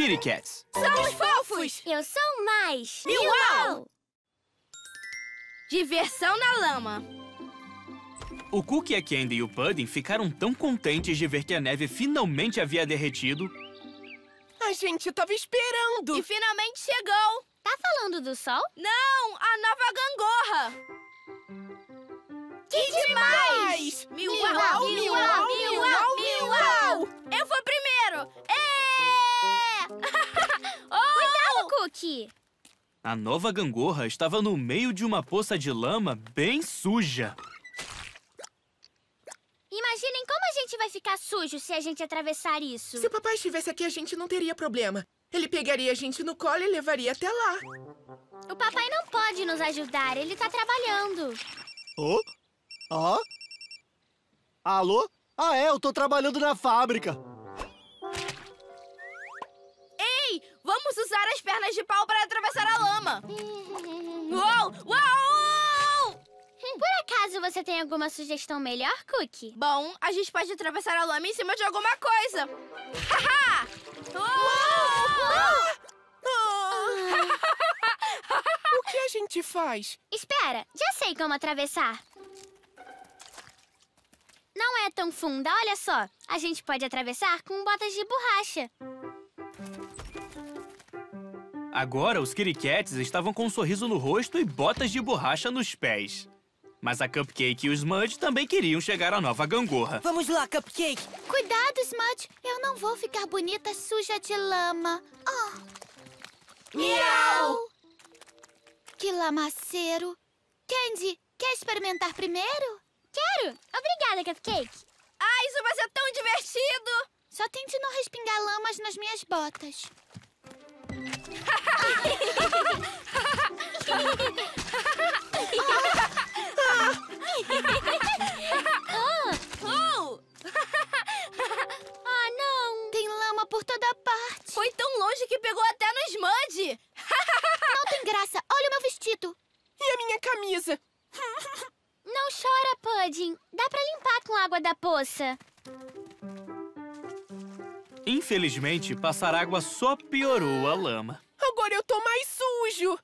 Kid-E-Cats. Somos fofos! Eu sou mais! Miau! Diversão na lama. O Cookie, a Candy e o Pudding ficaram tão contentes de ver que a neve finalmente havia derretido. A gente tava esperando! E finalmente chegou! Tá falando do sol? Não! A nova gangorra! Que demais! Miau! Miau! Miau! Miau! Eu vou primeiro! Cuidado, Cookie! A nova gangorra estava no meio de uma poça de lama bem suja. Imaginem como a gente vai ficar sujo se a gente atravessar isso. Se o papai estivesse aqui, a gente não teria problema. Ele pegaria a gente no colo e levaria até lá. O papai não pode nos ajudar, ele tá trabalhando. Oh? Ah? Alô? Ah, é, eu tô trabalhando na fábrica. Ei, vamos usar as pernas de pau para atravessar a lama. Uou! Uou! Por acaso você tem alguma sugestão melhor, Cookie? Bom, a gente pode atravessar a lama em cima de alguma coisa. Haha! O que a gente faz? Espera, já sei como atravessar. Não é tão funda, olha só. A gente pode atravessar com botas de borracha. Agora, os Kid-E-Cats estavam com um sorriso no rosto e botas de borracha nos pés. Mas a Cupcake e o Smudge também queriam chegar à nova gangorra. Vamos lá, Cupcake! Cuidado, Smudge! Eu não vou ficar bonita suja de lama. Oh. Miau! Que lamaceiro! Candy, quer experimentar primeiro? Quero! Obrigada, Cupcake! Ah, isso vai ser tão divertido! Só tente não respingar lamas nas minhas botas. Não! Tem lama por toda parte. Foi tão longe que pegou até no Smudge. Não tem graça. Olha o meu vestido. E a minha camisa. Não chora, Pudding. Dá pra limpar com água da poça. Infelizmente, passar água só piorou a lama. Agora eu tô mais sujo.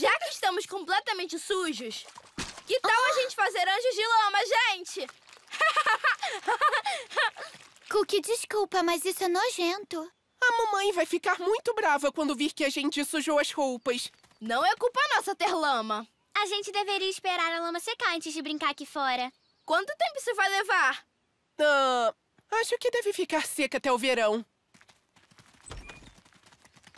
Já que estamos completamente sujos, que tal a gente fazer anjos de lama, gente? Cookie, desculpa, mas isso é nojento. A mamãe vai ficar muito brava quando vir que a gente sujou as roupas. Não é culpa nossa ter lama. A gente deveria esperar a lama secar antes de brincar aqui fora. Quanto tempo isso vai levar? Acho que deve ficar seca até o verão.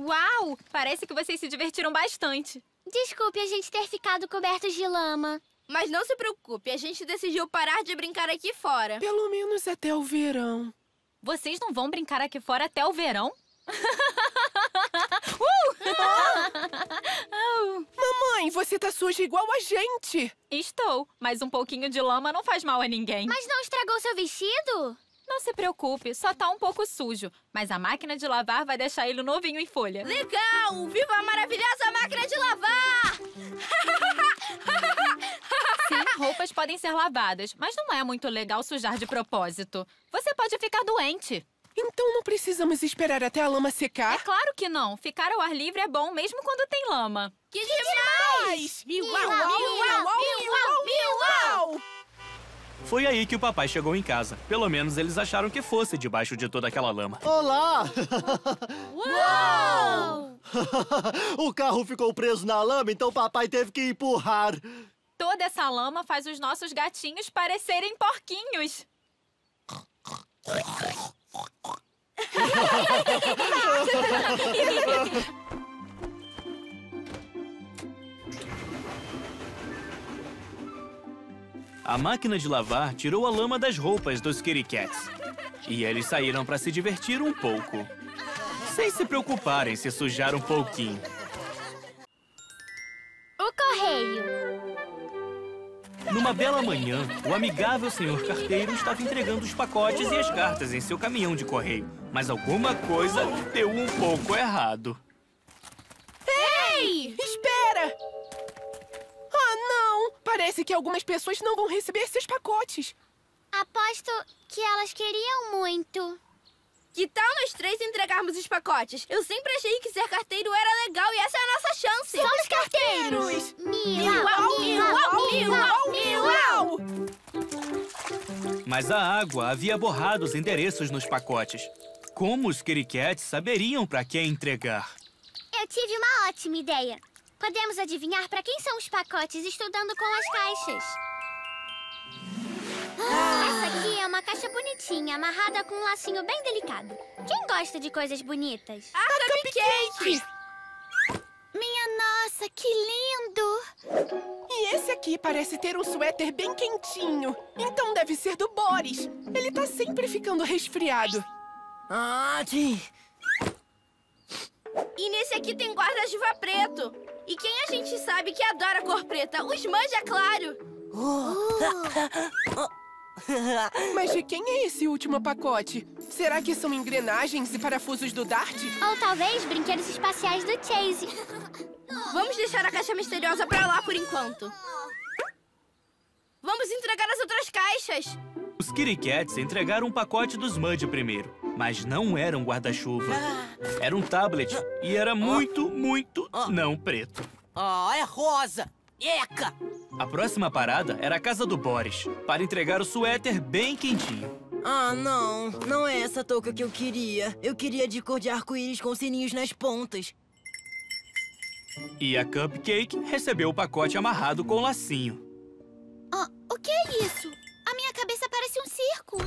Uau! Parece que vocês se divertiram bastante. Desculpe a gente ter ficado cobertos de lama. Mas não se preocupe, a gente decidiu parar de brincar aqui fora. Pelo menos até o verão. Vocês não vão brincar aqui fora até o verão? Mamãe, você tá suja igual a gente. Estou, mas um pouquinho de lama não faz mal a ninguém. Mas não estragou seu vestido? Não se preocupe, só tá um pouco sujo. Mas a máquina de lavar vai deixar ele novinho em folha. Legal! Viva a maravilhosa máquina de lavar! Sim, roupas podem ser lavadas, mas não é muito legal sujar de propósito. Você pode ficar doente. Então não precisamos esperar até a lama secar? É claro que não. Ficar ao ar livre é bom mesmo quando tem lama. Que demais! Miuau, miuau, miuau, miuau! Foi aí que o papai chegou em casa. Pelo menos eles acharam que fosse debaixo de toda aquela lama. Olá! Uau! O carro ficou preso na lama, então o papai teve que empurrar. Toda essa lama faz os nossos gatinhos parecerem porquinhos. A máquina de lavar tirou a lama das roupas dos Kid-E-Cats. E eles saíram para se divertir um pouco. Sem se preocuparem se sujar um pouquinho. O correio. Numa bela manhã, o amigável senhor carteiro estava entregando os pacotes e as cartas em seu caminhão de correio. Mas alguma coisa deu um pouco errado. Ei! Espera! Parece que algumas pessoas não vão receber seus pacotes. Aposto que elas queriam muito. Que tal nós três entregarmos os pacotes? Eu sempre achei que ser carteiro era legal e essa é a nossa chance. Somos carteiros! Miau, miau, miau, miau! Mas a água havia borrado os endereços nos pacotes. Como os Kid-E-Cats saberiam para quem entregar? Eu tive uma ótima ideia. Podemos adivinhar para quem são os pacotes estudando com as caixas. Essa aqui é uma caixa bonitinha, amarrada com um lacinho bem delicado. Quem gosta de coisas bonitas? A cupcake! Minha nossa, que lindo! E esse aqui parece ter um suéter bem quentinho. Então deve ser do Boris. Ele tá sempre ficando resfriado. Ah, sim. E nesse aqui tem guarda-chuva preto. E quem a gente sabe que adora cor preta? Os manja, claro! Mas de quem é esse último pacote? Será que são engrenagens e parafusos do Dart? Ou talvez brinquedos espaciais do Chase. Vamos deixar a caixa misteriosa pra lá por enquanto. Vamos entregar as outras caixas. Os Kid-E-Cats entregaram um pacote dos Mudge primeiro. Mas não era um guarda-chuva. Era um tablet e era muito não preto. Ah, é rosa! Eca! A próxima parada era a casa do Boris, para entregar o suéter bem quentinho. Ah, não. Não é essa touca que eu queria. Eu queria de cor de arco-íris com sininhos nas pontas. E a Cupcake recebeu o pacote amarrado com um lacinho. Ah, o que é isso? A minha cabeça parece um circo.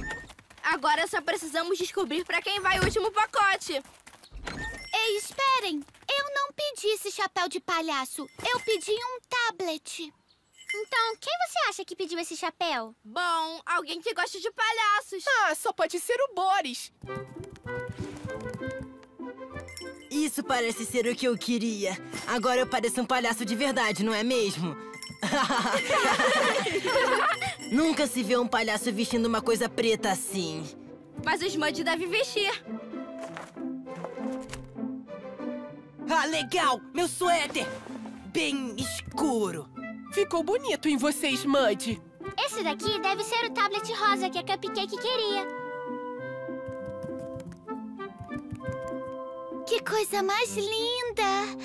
Agora só precisamos descobrir pra quem vai o último pacote. Ei, esperem! Eu não pedi esse chapéu de palhaço. Eu pedi um tablet. Então, quem você acha que pediu esse chapéu? Bom, alguém que gosta de palhaços. Ah, só pode ser o Boris. Isso parece ser o que eu queria. Agora eu pareço um palhaço de verdade, não é mesmo? Nunca se vê um palhaço vestindo uma coisa preta assim. Mas os Mudge devem vestir. Ah, legal! Meu suéter! Bem escuro. Ficou bonito em vocês, Mudge. Esse daqui deve ser o tablet rosa que a Cupcake queria. Que coisa mais linda!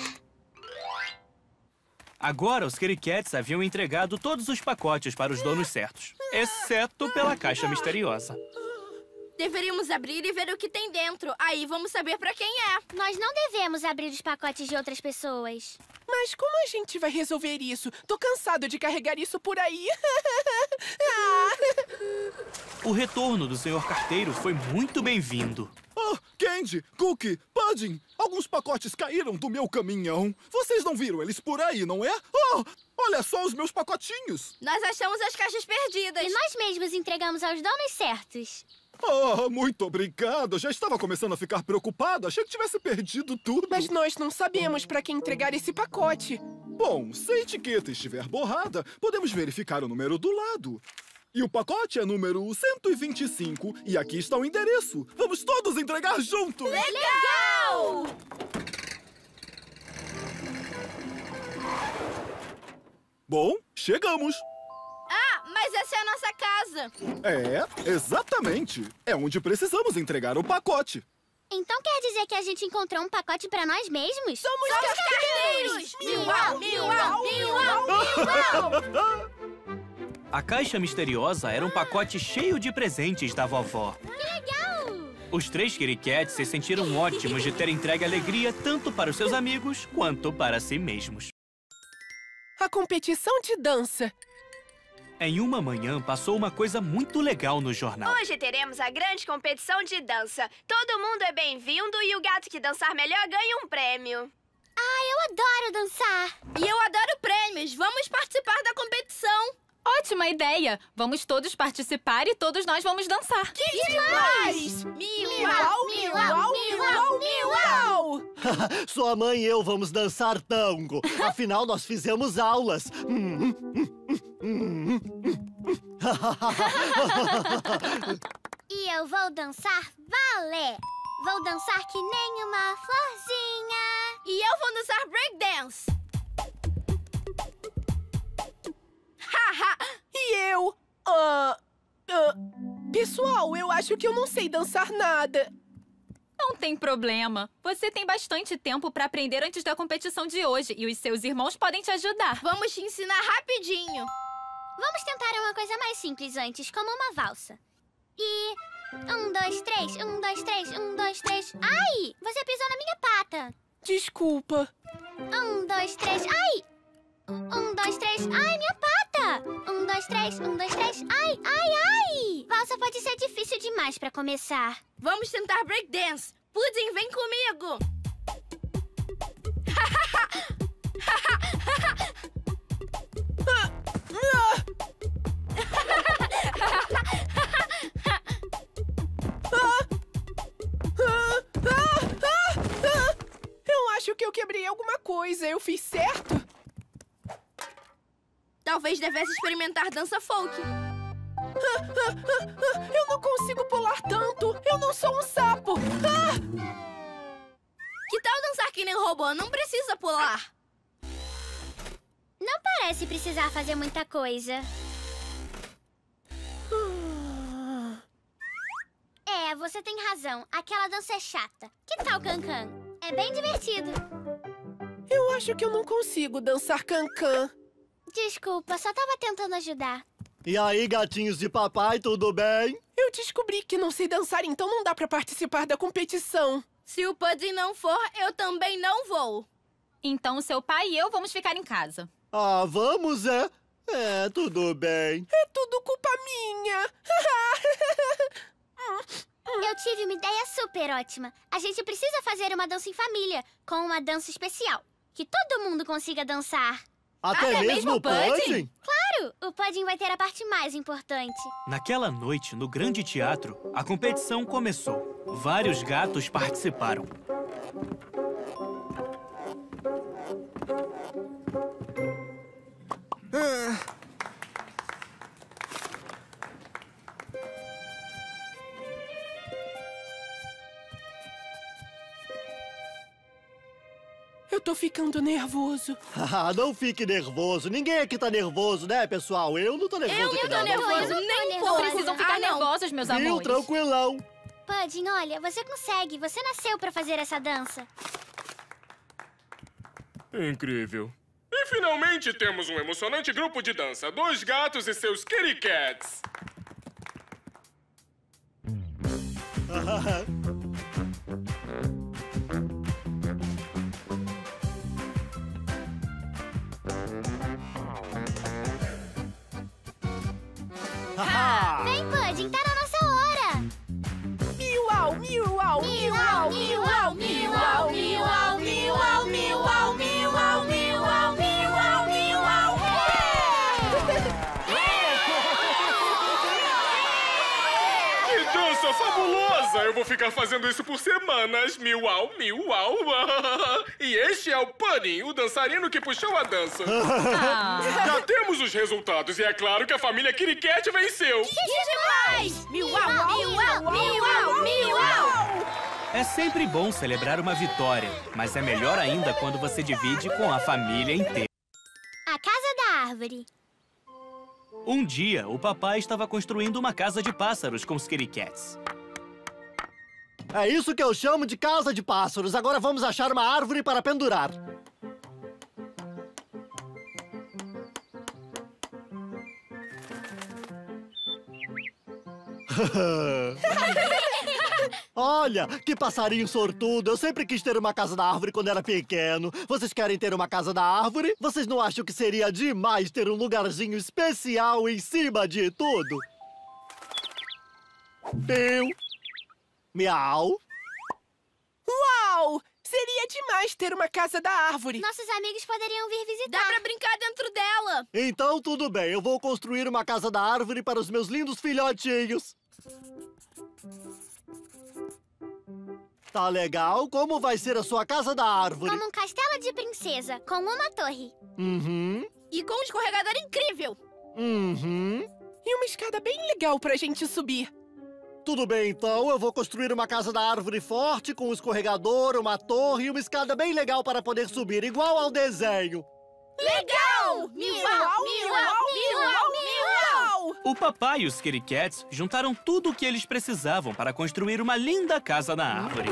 Agora, os Kid-E-Cats haviam entregado todos os pacotes para os donos certos, exceto pela caixa misteriosa. Deveríamos abrir e ver o que tem dentro. Aí vamos saber pra quem é. Nós não devemos abrir os pacotes de outras pessoas. Mas como a gente vai resolver isso? Tô cansado de carregar isso por aí. O retorno do senhor carteiro foi muito bem-vindo. Oh, Candy, Cookie, Pudding, alguns pacotes caíram do meu caminhão. Vocês não viram eles por aí, não é? Oh, olha só os meus pacotinhos. Nós achamos as caixas perdidas. E nós mesmos entregamos aos donos certos. Oh, muito obrigado. Já estava começando a ficar preocupado. Achei que tivesse perdido tudo. Mas nós não sabemos para quem entregar esse pacote. Bom, se a etiqueta estiver borrada, podemos verificar o número do lado. E o pacote é número 125. E aqui está o endereço. Vamos todos entregar juntos! Legal! Bom, chegamos. Ah, mas essa é a nossa casa. É, exatamente. É onde precisamos entregar o pacote. Então quer dizer que a gente encontrou um pacote pra nós mesmos? Somos carteiros! Miau, miau, miau, miau! A caixa misteriosa era um pacote cheio de presentes da vovó. Que legal! Os três Kid-E-Cats se sentiram ótimos de ter entregue alegria tanto para os seus amigos quanto para si mesmos. A competição de dança. Em uma manhã, passou uma coisa muito legal no jornal. Hoje teremos a grande competição de dança. Todo mundo é bem-vindo e o gato que dançar melhor ganha um prêmio. Ah, eu adoro dançar! E eu adoro prêmios! Vamos participar da competição! Ótima ideia! Vamos todos participar e todos nós vamos dançar. Que demais! Miau, miau, miau, miau! Sua mãe e eu vamos dançar tango. Afinal, nós fizemos aulas. E eu vou dançar balé. Vou dançar que nem uma florzinha. E eu vou dançar breakdance. E eu... pessoal, eu acho que eu não sei dançar nada. Não tem problema. Você tem bastante tempo pra aprender antes da competição de hoje e os seus irmãos podem te ajudar. Vamos te ensinar rapidinho. Vamos tentar uma coisa mais simples antes, como uma valsa. E... 1, 2, 3, 1, 2, 3, 1, 2, 3... Ai! Você pisou na minha pata. Desculpa. 1, 2, 3... Ai! 1, 2, 3... Ai, minha pata! 1, 2, 3... 1, 2, 3... Ai, ai, ai! Valsa pode ser difícil demais pra começar. Vamos tentar breakdance. Pudding, vem comigo! Eu acho que eu quebrei alguma coisa. Eu fiz certo? Talvez devesse experimentar dança folk. Eu não consigo pular tanto. Eu não sou um sapo. Que tal dançar que nem robô? Não precisa pular. Não parece precisar fazer muita coisa. É, você tem razão. Aquela dança é chata. Que tal cancan? É bem divertido. Eu acho que eu não consigo dançar cancan. Desculpa, só tava tentando ajudar. E aí, gatinhos de papai, tudo bem? Eu descobri que não sei dançar, então não dá pra participar da competição. Se o Pudding não for, eu também não vou. Então seu pai e eu vamos ficar em casa. Ah, vamos, é? É, tudo bem. É tudo culpa minha. Eu tive uma ideia super ótima. A gente precisa fazer uma dança em família, com uma dança especial, que todo mundo consiga dançar. Até mesmo o Pudding? Claro! O Pudding vai ter a parte mais importante. Naquela noite, no grande teatro, a competição começou. Vários gatos participaram. Eu tô ficando nervoso. Não fique nervoso. Ninguém aqui tá nervoso, né, pessoal? Eu não tô nervoso. Eu não tô nervoso, nem pouco. Precisam ficar nervosos, meus amores. Viu, tranquilão. Pudding, olha, você consegue. Você nasceu pra fazer essa dança. Incrível. E finalmente temos um emocionante grupo de dança. 2 gatos e seus Kid-E-Cats. Vem, Pudding, tá na nossa hora! Miau, miau, miau, miau, miau, miau, miau, miau, miau, miau, miau, miau, miau. Que dança fabulosa! Eu vou ficar fazendo isso por semanas. Miau, miau. E este é o Pudding, o dançarino que puxou a dança. Já temos os resultados e é claro que a família Kid-E-Cat venceu. Que demais! Miau, miau, miau, miau. É sempre bom celebrar uma vitória, mas é melhor ainda quando você divide com a família inteira. A Casa da Árvore. Um dia, o papai estava construindo uma casa de pássaros com os Kid-E-Cats. É isso que eu chamo de casa de pássaros. Agora vamos achar uma árvore para pendurar. Olha, que passarinho sortudo. Eu sempre quis ter uma casa da árvore quando era pequeno. Vocês querem ter uma casa da árvore? Vocês não acham que seria demais ter um lugarzinho especial em cima de tudo? Piu. Miau. Uau! Seria demais ter uma casa da árvore. Nossos amigos poderiam vir visitar. Dá pra brincar dentro dela. Então tudo bem, eu vou construir uma casa da árvore para os meus lindos filhotinhos. Tá legal? Como vai ser a sua casa da árvore? Como um castelo de princesa, com uma torre. Uhum. E com um escorregador incrível. Uhum. E uma escada bem legal pra gente subir. Tudo bem, então. Eu vou construir uma casa da árvore forte, com um escorregador, uma torre e uma escada bem legal para poder subir, igual ao desenho. Legal! Miau, miau, miau, miau, miau, miau! Uau! O papai e os Kid-E-Cats juntaram tudo o que eles precisavam para construir uma linda casa na árvore.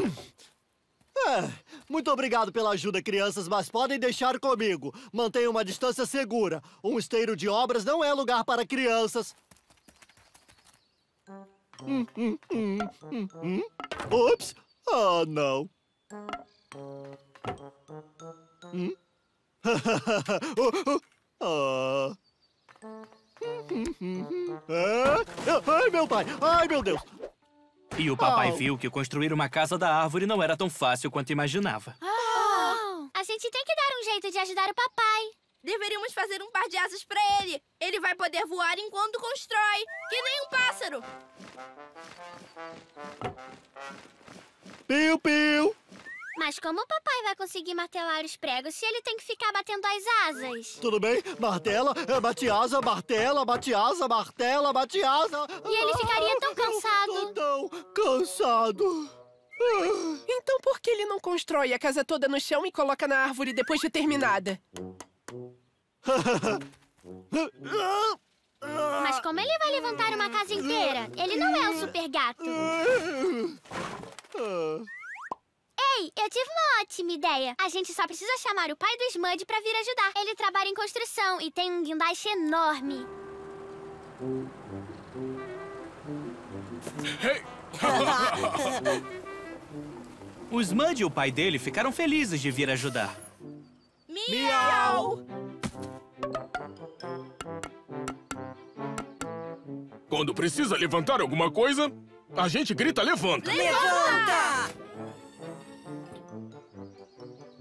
Muito obrigado pela ajuda, crianças, mas podem deixar comigo. Mantenha uma distância segura. Um esteiro de obras não é lugar para crianças. Ups! Ah, não. Ai, meu pai! Ai, meu Deus! E o papai viu que construir uma casa da árvore não era tão fácil quanto imaginava. A gente tem que dar um jeito de ajudar o papai. Deveríamos fazer um par de asas pra ele. Ele vai poder voar enquanto constrói, que nem um pássaro. Piu, piu! Mas como o papai vai conseguir martelar os pregos se ele tem que ficar batendo as asas? Tudo bem, martela, bate asa, martela, bate asa, martela, bate asa. E ele ficaria tão cansado. Eu tô tão cansado. Então por que ele não constrói a casa toda no chão e coloca na árvore depois de terminada? Mas como ele vai levantar uma casa inteira? Ele não é um super gato. Ei, eu tive uma ótima ideia. A gente só precisa chamar o pai do Smudge pra vir ajudar. Ele trabalha em construção e tem um guindaste enorme. O Smudge e o pai dele ficaram felizes de vir ajudar. Miau! Quando precisa levantar alguma coisa, a gente grita levanta! Levanta!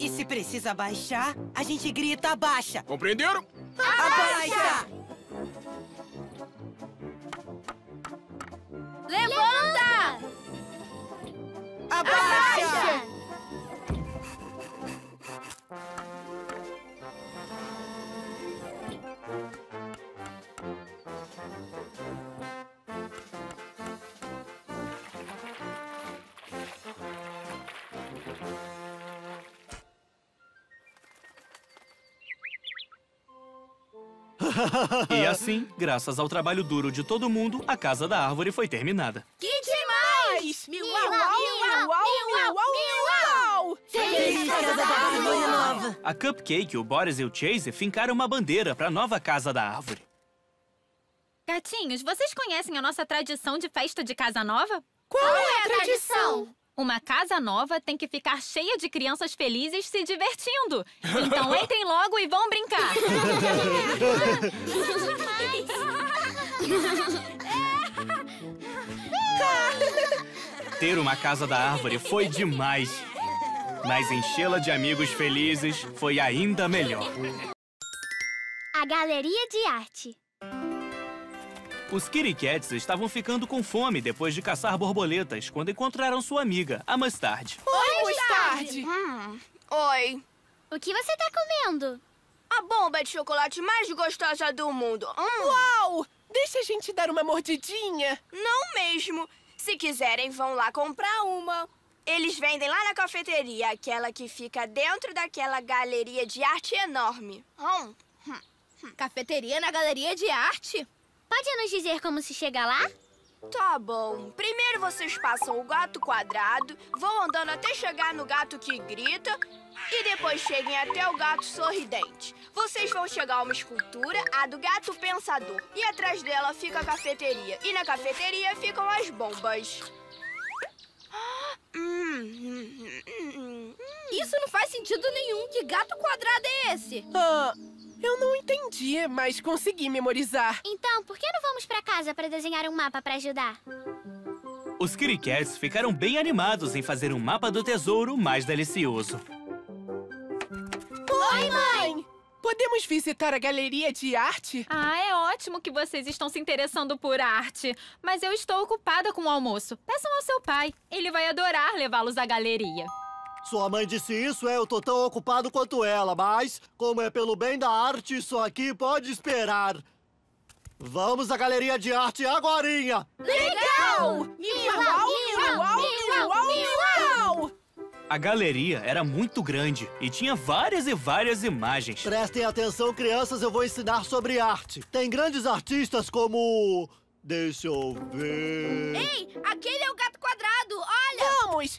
E se precisa abaixar, a gente grita abaixa. Compreenderam? Abaixa! Levanta! Abaixa! E assim, graças ao trabalho duro de todo mundo, a casa da árvore foi terminada. Que demais! Miau, miau, miau, miau! Feliz casa da árvore nova! A Cupcake, o Boris e o Chase fincaram uma bandeira para a nova casa da árvore. Gatinhos, vocês conhecem a nossa tradição de festa de casa nova? Qual é a tradição? Uma casa nova tem que ficar cheia de crianças felizes se divertindo. Então entrem logo e vão brincar. Ter uma casa da árvore foi demais. Mas enchê-la de amigos felizes foi ainda melhor. A Galeria de Arte. Os Kid-E-Cats estavam ficando com fome depois de caçar borboletas quando encontraram sua amiga, a Mustard. Oi, Mustard! Oi. O que você tá comendo? A bomba de chocolate mais gostosa do mundo. Uau! Deixa a gente dar uma mordidinha. Não mesmo. Se quiserem, vão lá comprar uma. Eles vendem lá na cafeteria, aquela que fica dentro daquela galeria de arte enorme. Cafeteria na galeria de arte? Pode nos dizer como se chega lá? Tá bom. Primeiro vocês passam o gato quadrado, vão andando até chegar no gato que grita e depois cheguem até o gato sorridente. Vocês vão chegar a uma escultura, a do gato pensador. E atrás dela fica a cafeteria. E na cafeteria ficam as bombas. Isso não faz sentido nenhum. Que gato quadrado é esse? Eu não entendi, mas consegui memorizar. Então, por que não vamos pra casa pra desenhar um mapa pra ajudar? Os Kid-E-Cats ficaram bem animados em fazer um mapa do tesouro mais delicioso. Oi, mãe! Podemos visitar a galeria de arte? É ótimo que vocês estão se interessando por arte. Mas eu estou ocupada com o almoço. Peçam ao seu pai. Ele vai adorar levá-los à galeria. Sua mãe disse isso, eu tô tão ocupado quanto ela, mas como é pelo bem da arte, isso aqui pode esperar. Vamos à galeria de arte agorinha! Legal! Miau, miau, miau, miau, miau! A galeria era muito grande e tinha várias imagens. Prestem atenção, crianças, eu vou ensinar sobre arte. Tem grandes artistas como... Deixa eu ver... Ei, aquele é o gato quadrado, olha! Vamos!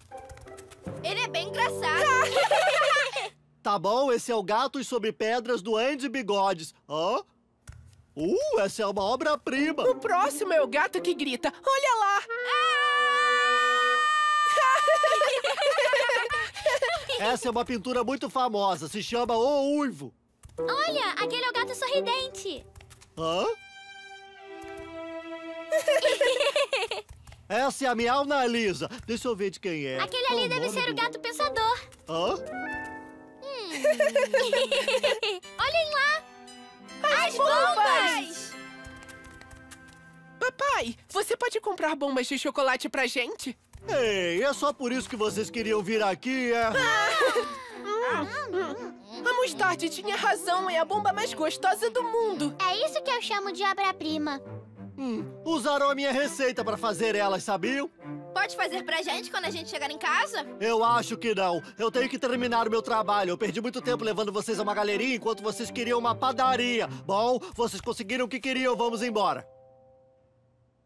Ele é bem engraçado. Tá bom, esse é o Gatos Sobre Pedras do Andy Bigodes. Hã? Essa é uma obra-prima. O próximo é o gato que grita. Olha lá! Essa é uma pintura muito famosa. Se chama O Uivo. Olha, aquele é o gato sorridente. Hã? Essa é a Miau na Lisa. Deixa eu ver de quem é. Aquele ali deve ser o gato pensador. Hã? Olhem lá! As bombas! Papai, você pode comprar bombas de chocolate pra gente? Ei, é só por isso que vocês queriam vir aqui, é? A Mostarda tinha razão, é a bomba mais gostosa do mundo. É isso que eu chamo de obra-prima. Usaram a minha receita pra fazer elas, sabiam? Pode fazer pra gente quando a gente chegar em casa? Eu acho que não. Eu tenho que terminar o meu trabalho. Eu perdi muito tempo levando vocês a uma galeria enquanto vocês queriam uma padaria. Bom, vocês conseguiram o que queriam. Vamos embora.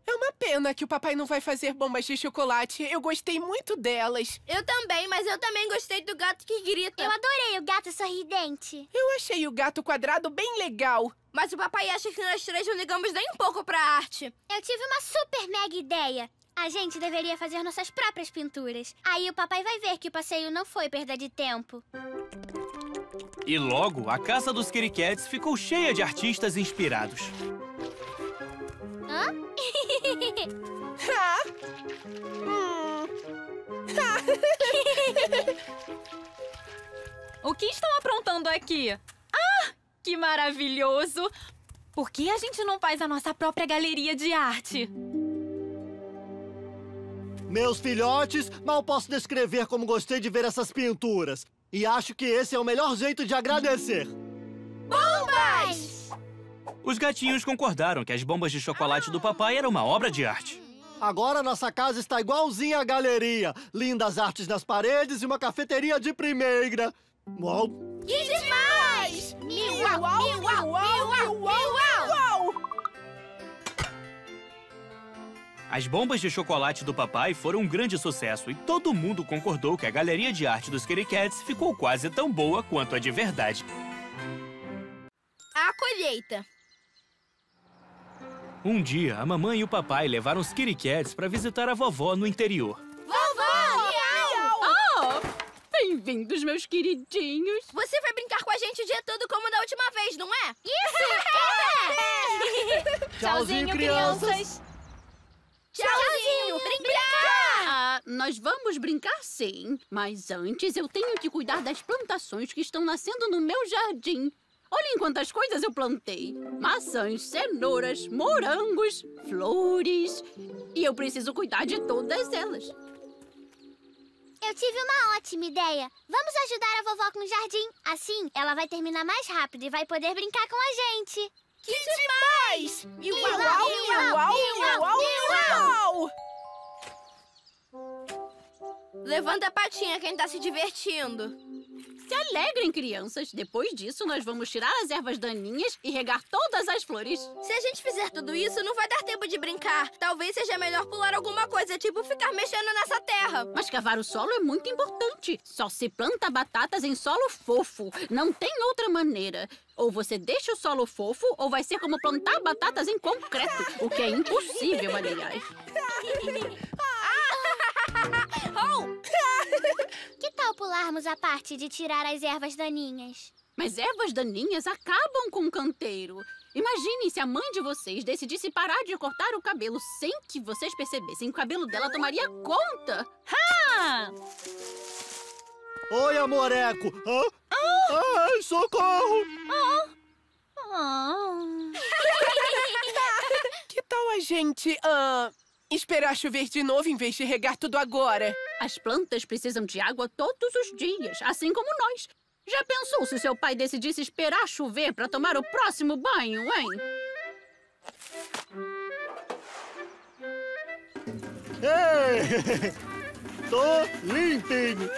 É uma pena que o papai não vai fazer bombas de chocolate. Eu gostei muito delas. Eu também, mas eu também gostei do gato que grita. Eu adorei o gato sorridente. Eu achei o gato quadrado bem legal. Mas o papai acha que nós três não ligamos nem um pouco pra arte. Eu tive uma super mega ideia. A gente deveria fazer nossas próprias pinturas. Aí o papai vai ver que o passeio não foi perda de tempo. E logo, a casa dos Kid-E-Cats ficou cheia de artistas inspirados. Hã? O que estão aprontando aqui? Ah, que maravilhoso! Por que a gente não faz a nossa própria galeria de arte? Meus filhotes, mal posso descrever como gostei de ver essas pinturas. E acho que esse é o melhor jeito de agradecer. Bombas! Os gatinhos concordaram que as bombas de chocolate do papai eram uma obra de arte. Agora nossa casa está igualzinha à galeria. Lindas artes nas paredes e uma cafeteria de primeira. Uau! Que demais! Uau, uau, uau, uau, uau! As bombas de chocolate do papai foram um grande sucesso e todo mundo concordou que a galeria de arte dos Kid-E-Cats ficou quase tão boa quanto a de verdade. A colheita. Um dia, a mamãe e o papai levaram os Kid-E-Cats para visitar a vovó no interior. Vovó! Miau! Oh! Bem-vindos, meus queridinhos. Você vai brincar com a gente o dia todo como da última vez, não é? Isso! É! Tchauzinho, crianças! Tchauzinho! Brincar! Ah, nós vamos brincar sim, mas antes eu tenho que cuidar das plantações que estão nascendo no meu jardim. Olhem quantas coisas eu plantei. Maçãs, cenouras, morangos, flores. E eu preciso cuidar de todas elas. Eu tive uma ótima ideia. Vamos ajudar a vovó com o jardim. Assim, ela vai terminar mais rápido e vai poder brincar com a gente. Que demais! Iuau, iuau, iuau, iuau! Levanta a patinha quem tá se divertindo. Se alegrem, crianças. Depois disso, nós vamos tirar as ervas daninhas e regar todas as flores. Se a gente fizer tudo isso, não vai dar tempo de brincar. Talvez seja melhor pular alguma coisa, tipo ficar mexendo nessa terra. Mas cavar o solo é muito importante. Só se planta batatas em solo fofo. Não tem outra maneira. Ou você deixa o solo fofo, ou vai ser como plantar batatas em concreto. O que é impossível, aliás. Que tal pularmos a parte de tirar as ervas daninhas? Mas ervas daninhas acabam com o canteiro. Imaginem se a mãe de vocês decidisse parar de cortar o cabelo sem que vocês percebessem. O cabelo dela tomaria conta. Ha! Oi, amoreco. Ai, socorro! Que tal a gente... esperar chover de novo em vez de regar tudo agora? As plantas precisam de água todos os dias, assim como nós. Já pensou se seu pai decidisse esperar chover para tomar o próximo banho, hein? Ei! Tô limpinho!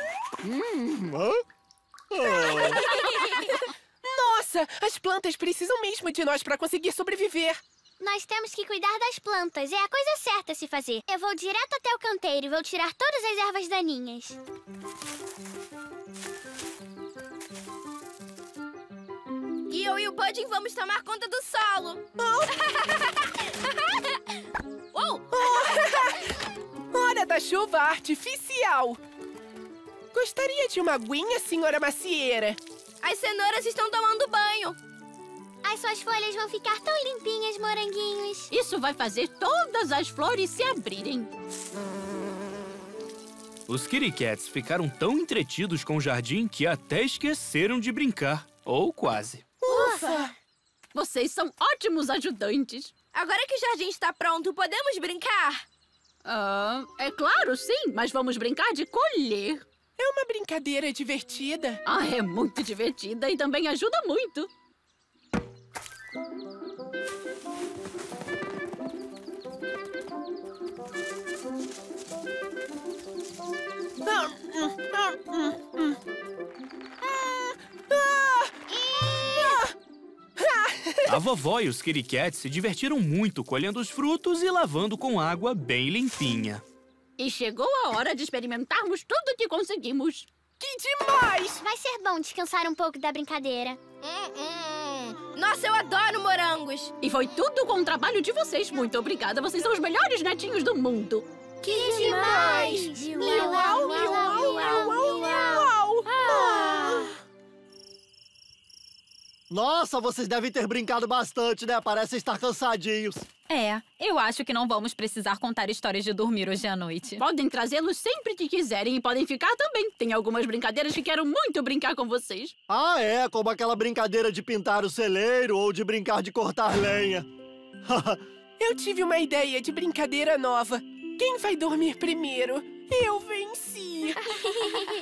Nossa, as plantas precisam mesmo de nós para conseguir sobreviver. Nós temos que cuidar das plantas. É a coisa certa a se fazer. Eu vou direto até o canteiro e vou tirar todas as ervas daninhas. E eu e o Pudding vamos tomar conta do solo. Oh. Oh. Oh. Hora da chuva artificial. Gostaria de uma aguinha, senhora macieira? As cenouras estão tomando banho. As suas folhas vão ficar tão limpinhas, moranguinhos. Isso vai fazer todas as flores se abrirem. Os Kid-E-Cats ficaram tão entretidos com o jardim que até esqueceram de brincar. Ou quase. Ufa! Vocês são ótimos ajudantes. Agora que o jardim está pronto, podemos brincar? É claro, sim. Mas vamos brincar de colher. É uma brincadeira divertida. Ah, é muito divertida e também ajuda muito. A vovó e os Kid-E-Cats se divertiram muito colhendo os frutos e lavando com água bem limpinha. E chegou a hora de experimentarmos tudo que conseguimos. Que demais! Vai ser bom descansar um pouco da brincadeira. Nossa, eu adoro morangos! E foi tudo com o trabalho de vocês. Muito obrigada, vocês são os melhores netinhos do mundo. Que demais! Miau, miau, miau, miau, miau! Nossa, vocês devem ter brincado bastante, né? Parecem estar cansadinhos. É, eu acho que não vamos precisar contar histórias de dormir hoje à noite. Podem trazê-los sempre que quiserem e podem ficar também. Tem algumas brincadeiras que quero muito brincar com vocês. Ah, é? Como aquela brincadeira de pintar o celeiro ou de brincar de cortar lenha. Eu tive uma ideia de brincadeira nova. Quem vai dormir primeiro? Eu venci!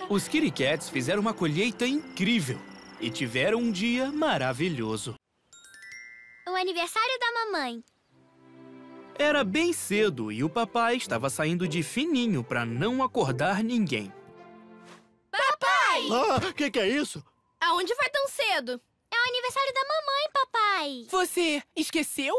Os Kid-E-Cats fizeram uma colheita incrível. E tiveram um dia maravilhoso. O aniversário da mamãe. Era bem cedo e o papai estava saindo de fininho para não acordar ninguém. Papai! Ah, que é isso? Aonde vai tão cedo? É o aniversário da mamãe, papai. Você esqueceu?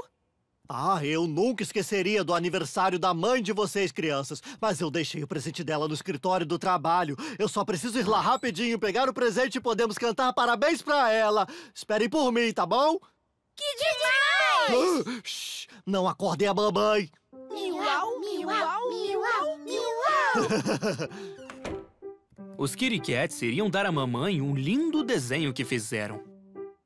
Ah, eu nunca esqueceria do aniversário da mãe de vocês, crianças. Mas eu deixei o presente dela no escritório do trabalho. Eu só preciso ir lá rapidinho, pegar o presente e podemos cantar parabéns pra ela. Esperem por mim, tá bom? Que demais! Shhh, não acordem a mamãe. Miau, miau, miau, miau. Os Kid-E-Cats iriam dar à mamãe um lindo desenho que fizeram.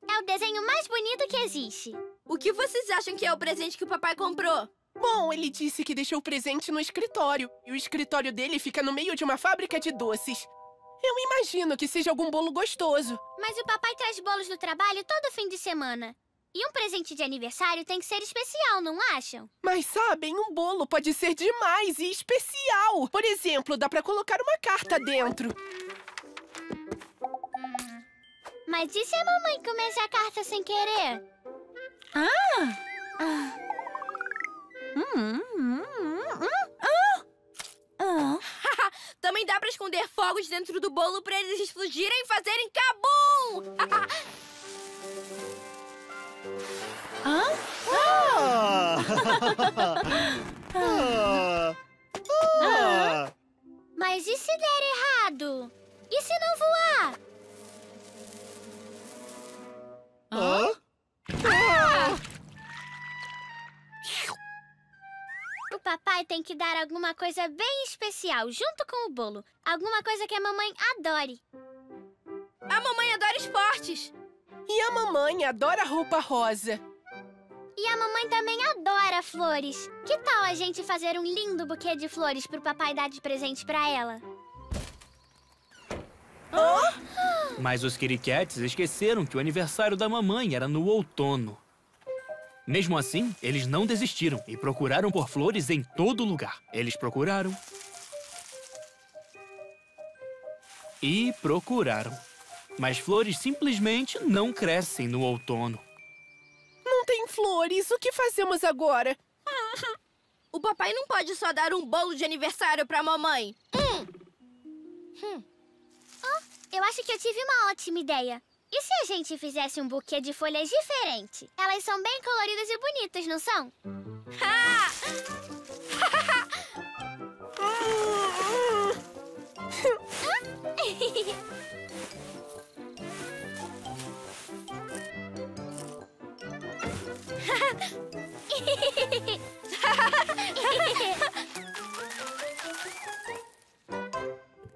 É o desenho mais bonito que existe. O que vocês acham que é o presente que o papai comprou? Bom, ele disse que deixou o presente no escritório. E o escritório dele fica no meio de uma fábrica de doces. Eu imagino que seja algum bolo gostoso. Mas o papai traz bolos do trabalho todo fim de semana. E um presente de aniversário tem que ser especial, não acham? Mas sabem, um bolo pode ser demais e especial. Por exemplo, dá pra colocar uma carta dentro. Mas e se a mamãe comesse a carta sem querer? Também dá pra esconder fogos dentro do bolo pra eles explodirem e fazerem kabum! Mas e se der errado? E se não voar? O papai tem que dar alguma coisa bem especial junto com o bolo. Alguma coisa que a mamãe adore. A mamãe adora esportes. E a mamãe adora roupa rosa. E a mamãe também adora flores. Que tal a gente fazer um lindo buquê de flores pro papai dar de presente pra ela? Mas os Kid-E-Cats esqueceram que o aniversário da mamãe era no outono. Mesmo assim, eles não desistiram e procuraram por flores em todo lugar. Eles procuraram. E procuraram. Mas flores simplesmente não crescem no outono. Não tem flores, o que fazemos agora? O papai não pode só dar um bolo de aniversário pra mamãe. Eu acho que eu tive uma ótima ideia. E se a gente fizesse um buquê de folhas diferente? Elas são bem coloridas e bonitas, não são?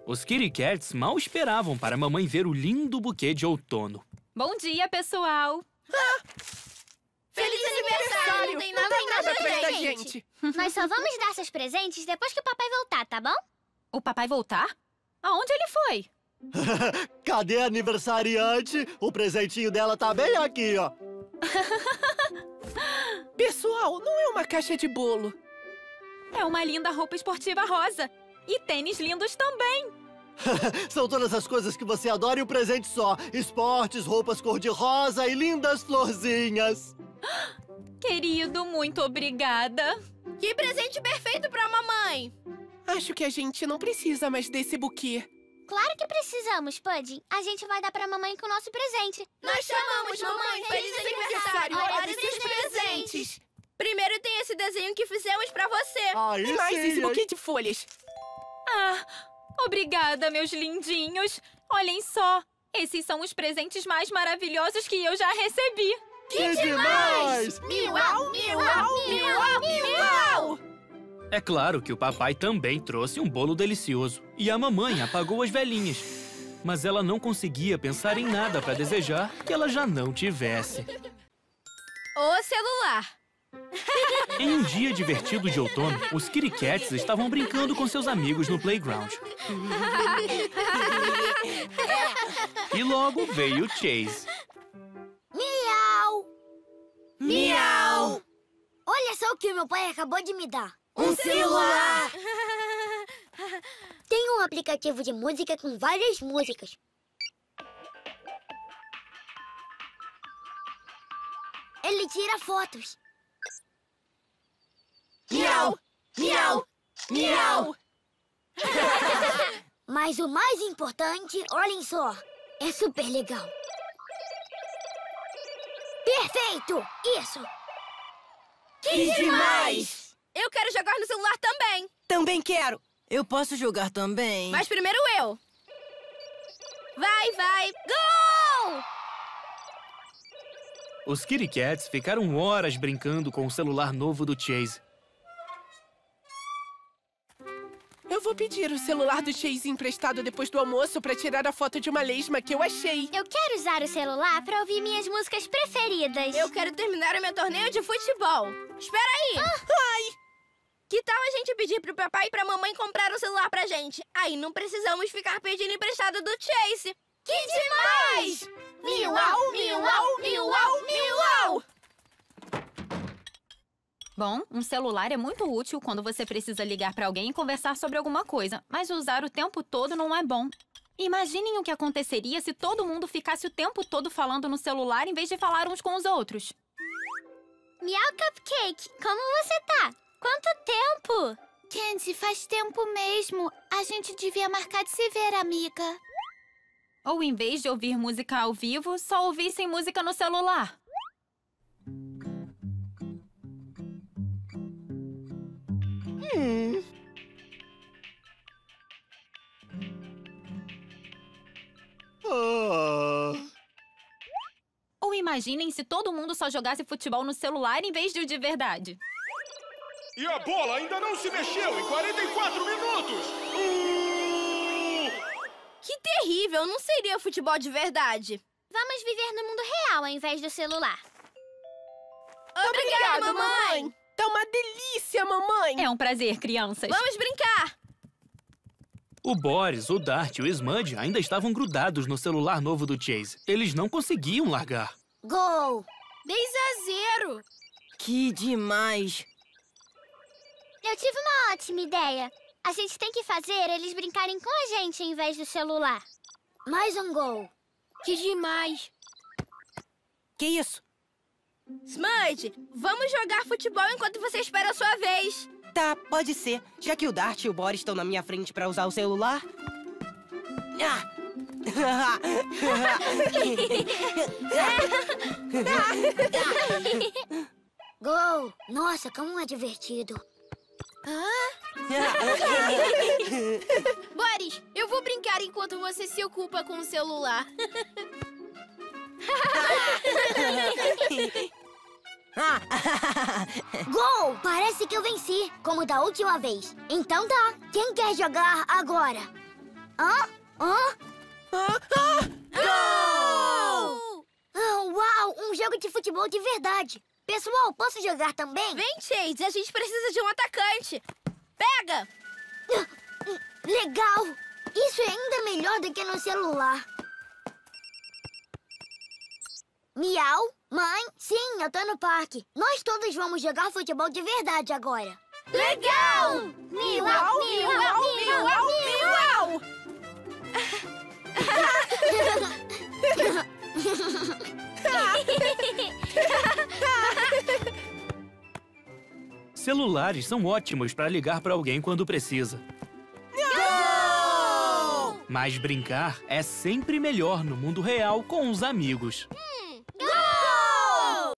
Os Kid-E-Cats mal esperavam para a mamãe ver o lindo buquê de outono. Bom dia, pessoal! Feliz aniversário! Não tem nada pra gente! Nós só vamos dar seus presentes depois que o papai voltar, tá bom? O papai voltar? Aonde ele foi? Cadê a aniversariante? O presentinho dela tá bem aqui, ó! Pessoal, não é uma caixa de bolo. É uma linda roupa esportiva rosa. E tênis lindos também. São todas as coisas que você adora e um presente só. Esportes, roupas cor-de-rosa e lindas florzinhas. Querido, muito obrigada. Que presente perfeito pra mamãe. Acho que a gente não precisa mais desse buquê. Claro que precisamos, Pudding. A gente vai dar pra mamãe com o nosso presente. Nós chamamos, mamãe! Feliz aniversário! Olha esses presentes! Primeiro tem esse desenho que fizemos pra você. E mais esse buquê de folhas. Obrigada, meus lindinhos. Olhem só, esses são os presentes mais maravilhosos que eu já recebi. Que demais! Miau, miau, miau, miau! É claro que o papai também trouxe um bolo delicioso. E a mamãe apagou as velhinhas. Mas ela não conseguia pensar em nada para desejar que ela já não tivesse. O celular! Em um dia divertido de outono, os Kid-E-Cats estavam brincando com seus amigos no playground. E logo veio Chase. Miau! Miau! Olha só o que meu pai acabou de me dar. Um celular! Tem um aplicativo de música com várias músicas. Ele tira fotos. Miau! Miau! Miau! Mas o mais importante, olhem só, é super legal. Perfeito! Isso! Que demais! Eu quero jogar no celular também. Também quero. Eu posso jogar também. Mas primeiro eu. Vai, vai, gol! Os Kid-E-Cats ficaram horas brincando com o celular novo do Chase. Eu vou pedir o celular do Chase emprestado depois do almoço pra tirar a foto de uma lesma que eu achei. Eu quero usar o celular pra ouvir minhas músicas preferidas. Eu quero terminar o meu torneio de futebol. Espera aí! Ai! Que tal a gente pedir pro papai e pra mamãe comprar um celular pra gente? Aí não precisamos ficar pedindo emprestado do Chase. Que demais! Miau, miau, miau, miau! Bom, um celular é muito útil quando você precisa ligar pra alguém e conversar sobre alguma coisa, mas usar o tempo todo não é bom. Imaginem o que aconteceria se todo mundo ficasse o tempo todo falando no celular em vez de falar uns com os outros. Miau, Cupcake, como você tá? Quanto tempo! Candy, faz tempo mesmo. A gente devia marcar de se ver, amiga. Ou em vez de ouvir música ao vivo, só ouvissem música no celular. Ou imaginem se todo mundo só jogasse futebol no celular em vez de o de verdade. E a bola ainda não se mexeu em 44 minutos! Que terrível! Não seria futebol de verdade. Vamos viver no mundo real ao invés do celular. Obrigada, mamãe! Tá uma delícia, mamãe! É um prazer, crianças. Vamos brincar! O Boris, o Dart e o Smudge ainda estavam grudados no celular novo do Chase. Eles não conseguiam largar. Gol! 2-0! Que demais! Eu tive uma ótima ideia. A gente tem que fazer eles brincarem com a gente em vez do celular. Mais um gol. Que demais. Que isso? Smudge, vamos jogar futebol enquanto você espera a sua vez. Tá, pode ser. Já que o Dart e o Boris estão na minha frente pra usar o celular. Gol! Nossa, como é divertido! Boris, eu vou brincar enquanto você se ocupa com o celular. Gol! Parece que eu venci, como da última vez. Então tá, quem quer jogar agora? Hã? Hã? Gol! Oh, uau, um jogo de futebol de verdade. Pessoal, posso jogar também? Vem, Chase, a gente precisa de um atacante. Pega! Legal! Isso é ainda melhor do que no celular. Miau, mãe, sim, eu tô no parque. Nós todos vamos jogar futebol de verdade agora. Legal! Miau, miau, miau, miau, miau! Celulares são ótimos para ligar para alguém quando precisa. Gol! Mas brincar é sempre melhor no mundo real com os amigos. Gol!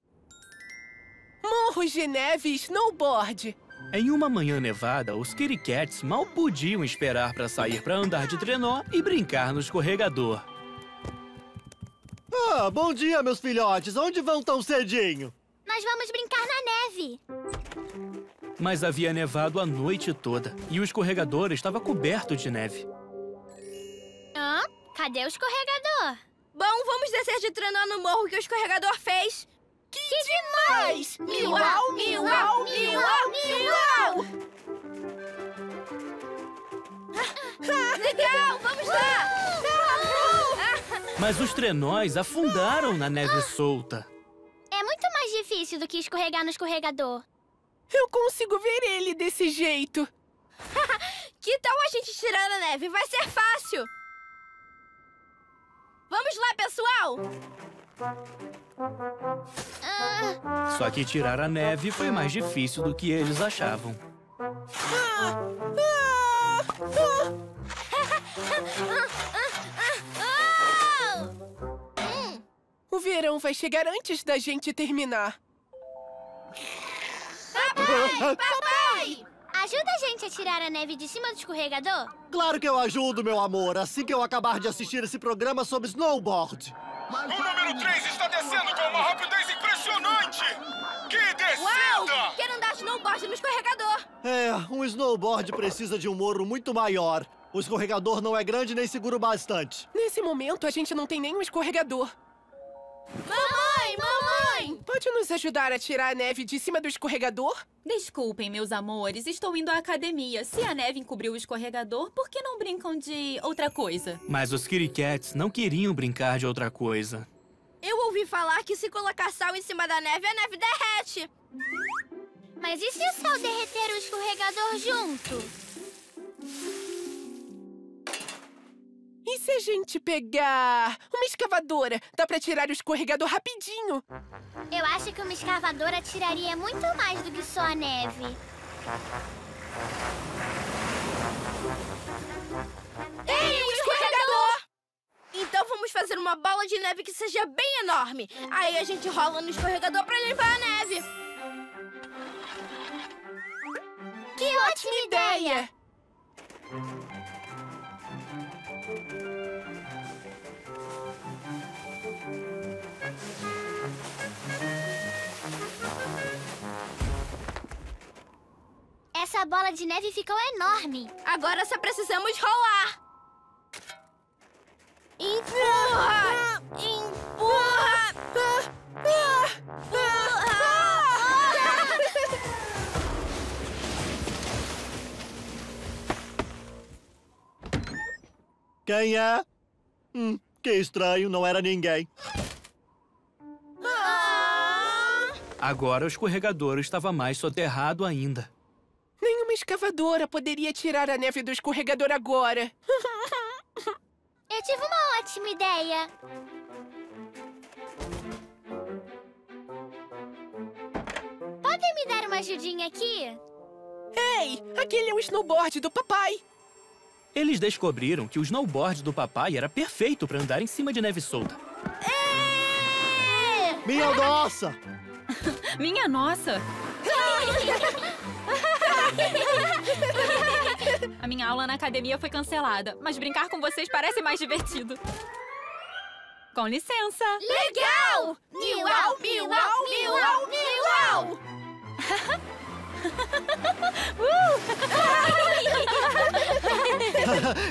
Morros de neve e snowboard. Em uma manhã nevada, os Kid-E-Cats mal podiam esperar para sair para andar de trenó e brincar no escorregador. Ah, bom dia, meus filhotes. Onde vão tão cedinho? Nós vamos brincar na neve. Mas havia nevado a noite toda e o escorregador estava coberto de neve. Hã? Cadê o escorregador? Bom, vamos descer de trenó no morro que o escorregador fez. Que demais! Miau, miau, miau, miau! Legal, vamos lá! Mas os trenós afundaram na neve solta. É muito mais difícil do que escorregar no escorregador. Eu consigo ver ele desse jeito. Que tal a gente tirar a neve? Vai ser fácil. Vamos lá, pessoal! Só que tirar a neve foi mais difícil do que eles achavam. O verão vai chegar antes da gente terminar. Papai! Papai! Ajuda a gente a tirar a neve de cima do escorregador? Claro que eu ajudo, meu amor, assim que eu acabar de assistir esse programa sobre snowboard. O número 3 está descendo com uma rapidez impressionante! Que descida! Uau! Quero andar snowboard no escorregador. É, um snowboard precisa de um morro muito maior. O escorregador não é grande nem seguro bastante. Nesse momento, a gente não tem nenhum escorregador. Mamãe! Mamãe! Pode nos ajudar a tirar a neve de cima do escorregador? Desculpem, meus amores. Estou indo à academia. Se a neve encobriu o escorregador, por que não brincam de outra coisa? Mas os Kid-E-Cats não queriam brincar de outra coisa. Eu ouvi falar que se colocar sal em cima da neve, a neve derrete. Mas e se o sal derreter o escorregador junto? E se a gente pegar uma escavadora? Dá pra tirar o escorregador rapidinho. Eu acho que uma escavadora tiraria muito mais do que só a neve. Ei, um escorregador! Então vamos fazer uma bola de neve que seja bem enorme. Aí a gente rola no escorregador pra limpar a neve. Que ótima ideia! Essa bola de neve ficou enorme. Agora só precisamos rolar. Empurra! Empurra! Quem é? Que estranho, não era ninguém. Agora o escorregador estava mais soterrado ainda. Nenhuma escavadora poderia tirar a neve do escorregador agora. Eu tive uma ótima ideia. Podem me dar uma ajudinha aqui? Ei, aquele é o snowboard do papai. Eles descobriram que o snowboard do papai era perfeito para andar em cima de neve solta. Minha nossa! Minha nossa! A minha aula na academia foi cancelada, mas brincar com vocês parece mais divertido. Com licença! Legal! Miau, miau, miau, miau!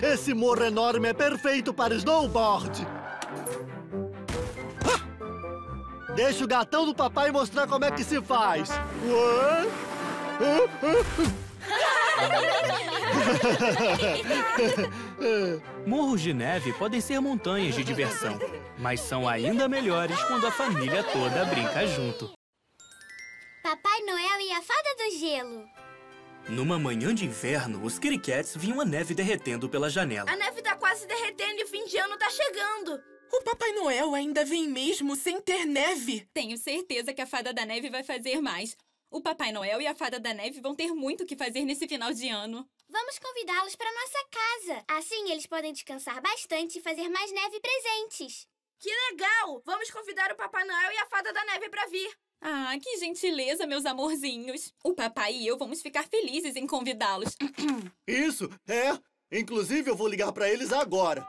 Esse morro enorme é perfeito para snowboard! Deixa o gatão do papai mostrar como é que se faz! Morros de neve podem ser montanhas de diversão, mas são ainda melhores quando a família toda brinca junto. Papai Noel e a Fada do Gelo. Numa manhã de inverno, os Kid-E-Cats viam a neve derretendo pela janela. A neve tá quase derretendo e o fim de ano tá chegando. O Papai Noel ainda vem mesmo sem ter neve. Tenho certeza que a Fada da Neve vai fazer mais. O Papai Noel e a Fada da Neve vão ter muito o que fazer nesse final de ano. Vamos convidá-los para nossa casa. Assim eles podem descansar bastante e fazer mais neve presentes. Que legal! Vamos convidar o Papai Noel e a Fada da Neve para vir. Ah, que gentileza, meus amorzinhos. O papai e eu vamos ficar felizes em convidá-los. Isso, é. Inclusive, eu vou ligar para eles agora.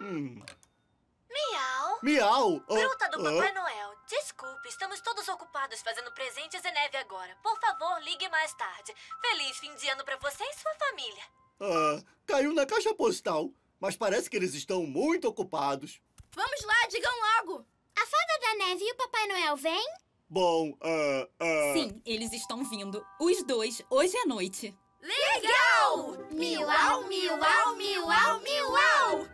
Miau. Miau. Fruta do Papai Noel. Desculpe, estamos todos ocupados fazendo presentes e neve agora. Por favor, ligue mais tarde. Feliz fim de ano para você e sua família. Ah, caiu na caixa postal. Mas parece que eles estão muito ocupados. Vamos lá, digam logo. A Fada da Neve e o Papai Noel vêm? Bom, Sim, eles estão vindo. Os dois, hoje à noite. Legal! Miau, miau, miau, miau!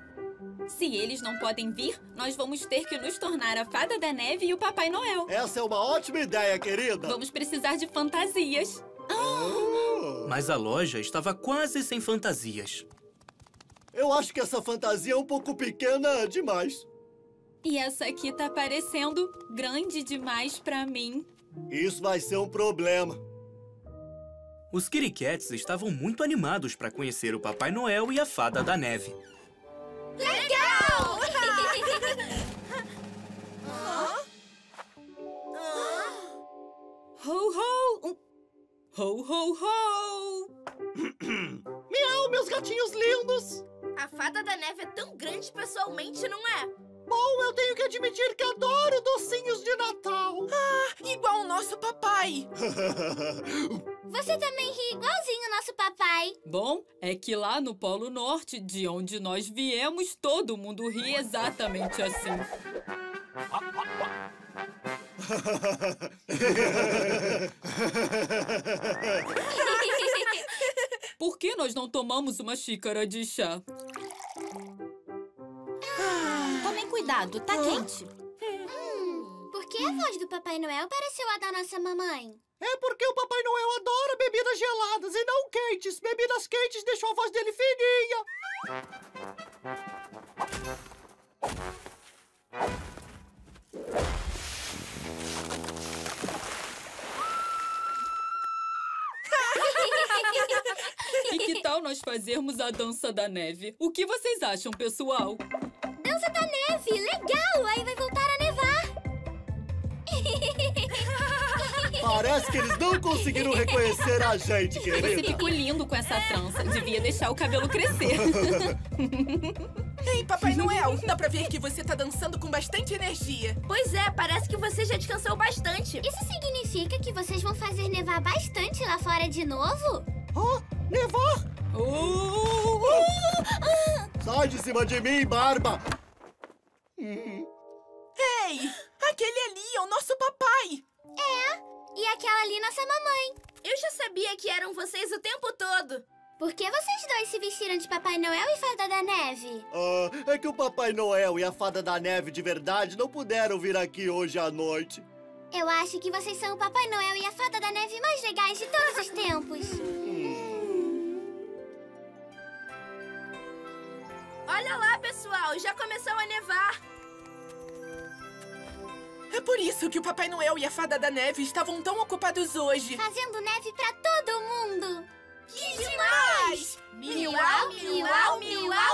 Se eles não podem vir, nós vamos ter que nos tornar a Fada da Neve e o Papai Noel. Essa é uma ótima ideia, querida. Vamos precisar de fantasias. Mas a loja estava quase sem fantasias. Eu acho que essa fantasia é um pouco pequena demais. E essa aqui tá parecendo grande demais pra mim. Isso vai ser um problema. Os Kid-E-Cats estavam muito animados pra conhecer o Papai Noel e a Fada da Neve. Legal! Ho, ho! Ho, ho, ho! Miau, meus gatinhos lindos! A Fada da Neve é tão grande pessoalmente, não é? Bom, eu tenho que admitir que adoro docinhos de Natal. Ah, igual o nosso papai. Você também ri igualzinho o nosso papai. Bom, é que lá no Polo Norte, de onde nós viemos, todo mundo ri exatamente assim. Por que nós não tomamos uma xícara de chá? Cuidado, tá quente. Por que a voz do Papai Noel pareceu a da nossa mamãe? É porque o Papai Noel adora bebidas geladas e não quentes. Bebidas quentes deixam a voz dele fininha. E que tal nós fazermos a dança da neve? O que vocês acham, pessoal? Dança da neve! Legal! Aí vai voltar a nevar! Parece que eles não conseguiram reconhecer a gente, querida. Você ficou lindo com essa trança. Devia deixar o cabelo crescer. Ei, Papai Noel! Dá pra ver que você tá dançando com bastante energia. Pois é, parece que você já descansou bastante. Isso significa que vocês vão fazer nevar bastante lá fora de novo? Oh, nevar! Sai de cima de mim, barba! Ei! Aquele ali é o nosso papai! É, e aquela ali nossa mamãe. Eu já sabia que eram vocês o tempo todo. Por que vocês dois se vestiram de Papai Noel e Fada da Neve? É que o Papai Noel e a Fada da Neve de verdade não puderam vir aqui hoje à noite. Eu acho que vocês são o Papai Noel e a Fada da Neve mais legais de todos os tempos. Olha lá, pessoal! Já começou a nevar! É por isso que o Papai Noel e a Fada da Neve estavam tão ocupados hoje. Fazendo neve pra todo mundo! Demais! Miau, miau, miau,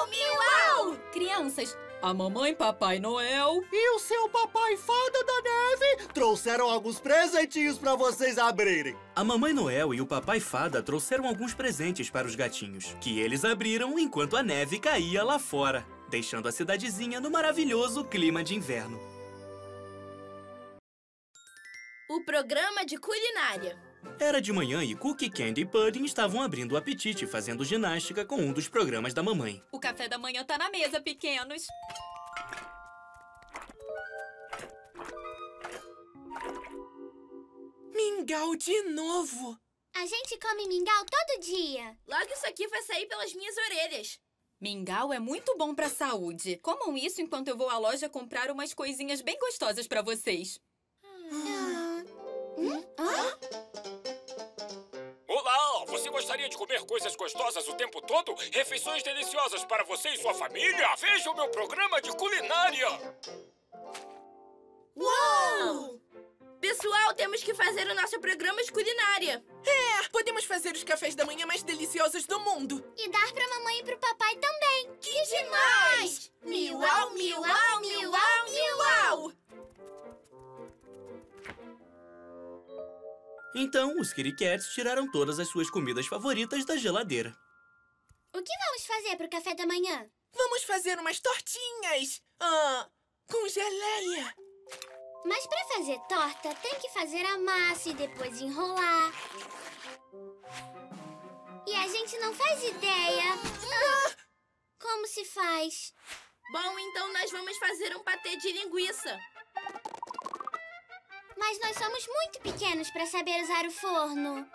miau! Crianças, a mamãe Papai Noel e o seu papai Fada da Neve trouxeram alguns presentinhos pra vocês abrirem. A mamãe Noel e o papai Fada trouxeram alguns presentes para os gatinhos, que eles abriram enquanto a neve caía lá fora, deixando a cidadezinha no maravilhoso clima de inverno. O programa de culinária. Era de manhã e Cookie, Candy e Pudding estavam abrindo o apetite, fazendo ginástica com um dos programas da mamãe. O café da manhã tá na mesa, pequenos. Mingau de novo! A gente come mingau todo dia. Logo isso aqui vai sair pelas minhas orelhas. Mingau é muito bom pra saúde. Comam isso enquanto eu vou à loja comprar umas coisinhas bem gostosas pra vocês. Olá! Você gostaria de comer coisas gostosas o tempo todo? Refeições deliciosas para você e sua família? Veja o meu programa de culinária! Uau! Pessoal, temos que fazer o nosso programa de culinária. É, podemos fazer os cafés da manhã mais deliciosos do mundo. E dar pra mamãe e pro papai também. Que demais! Miau, miau, miau, miau! Então, os Kid-E-Cats tiraram todas as suas comidas favoritas da geladeira. O que vamos fazer pro café da manhã? Vamos fazer umas tortinhas! Com geleia! Mas pra fazer torta, tem que fazer a massa e depois enrolar. E a gente não faz ideia como se faz. Bom, então nós vamos fazer um patê de linguiça. Mas nós somos muito pequenos pra saber usar o forno.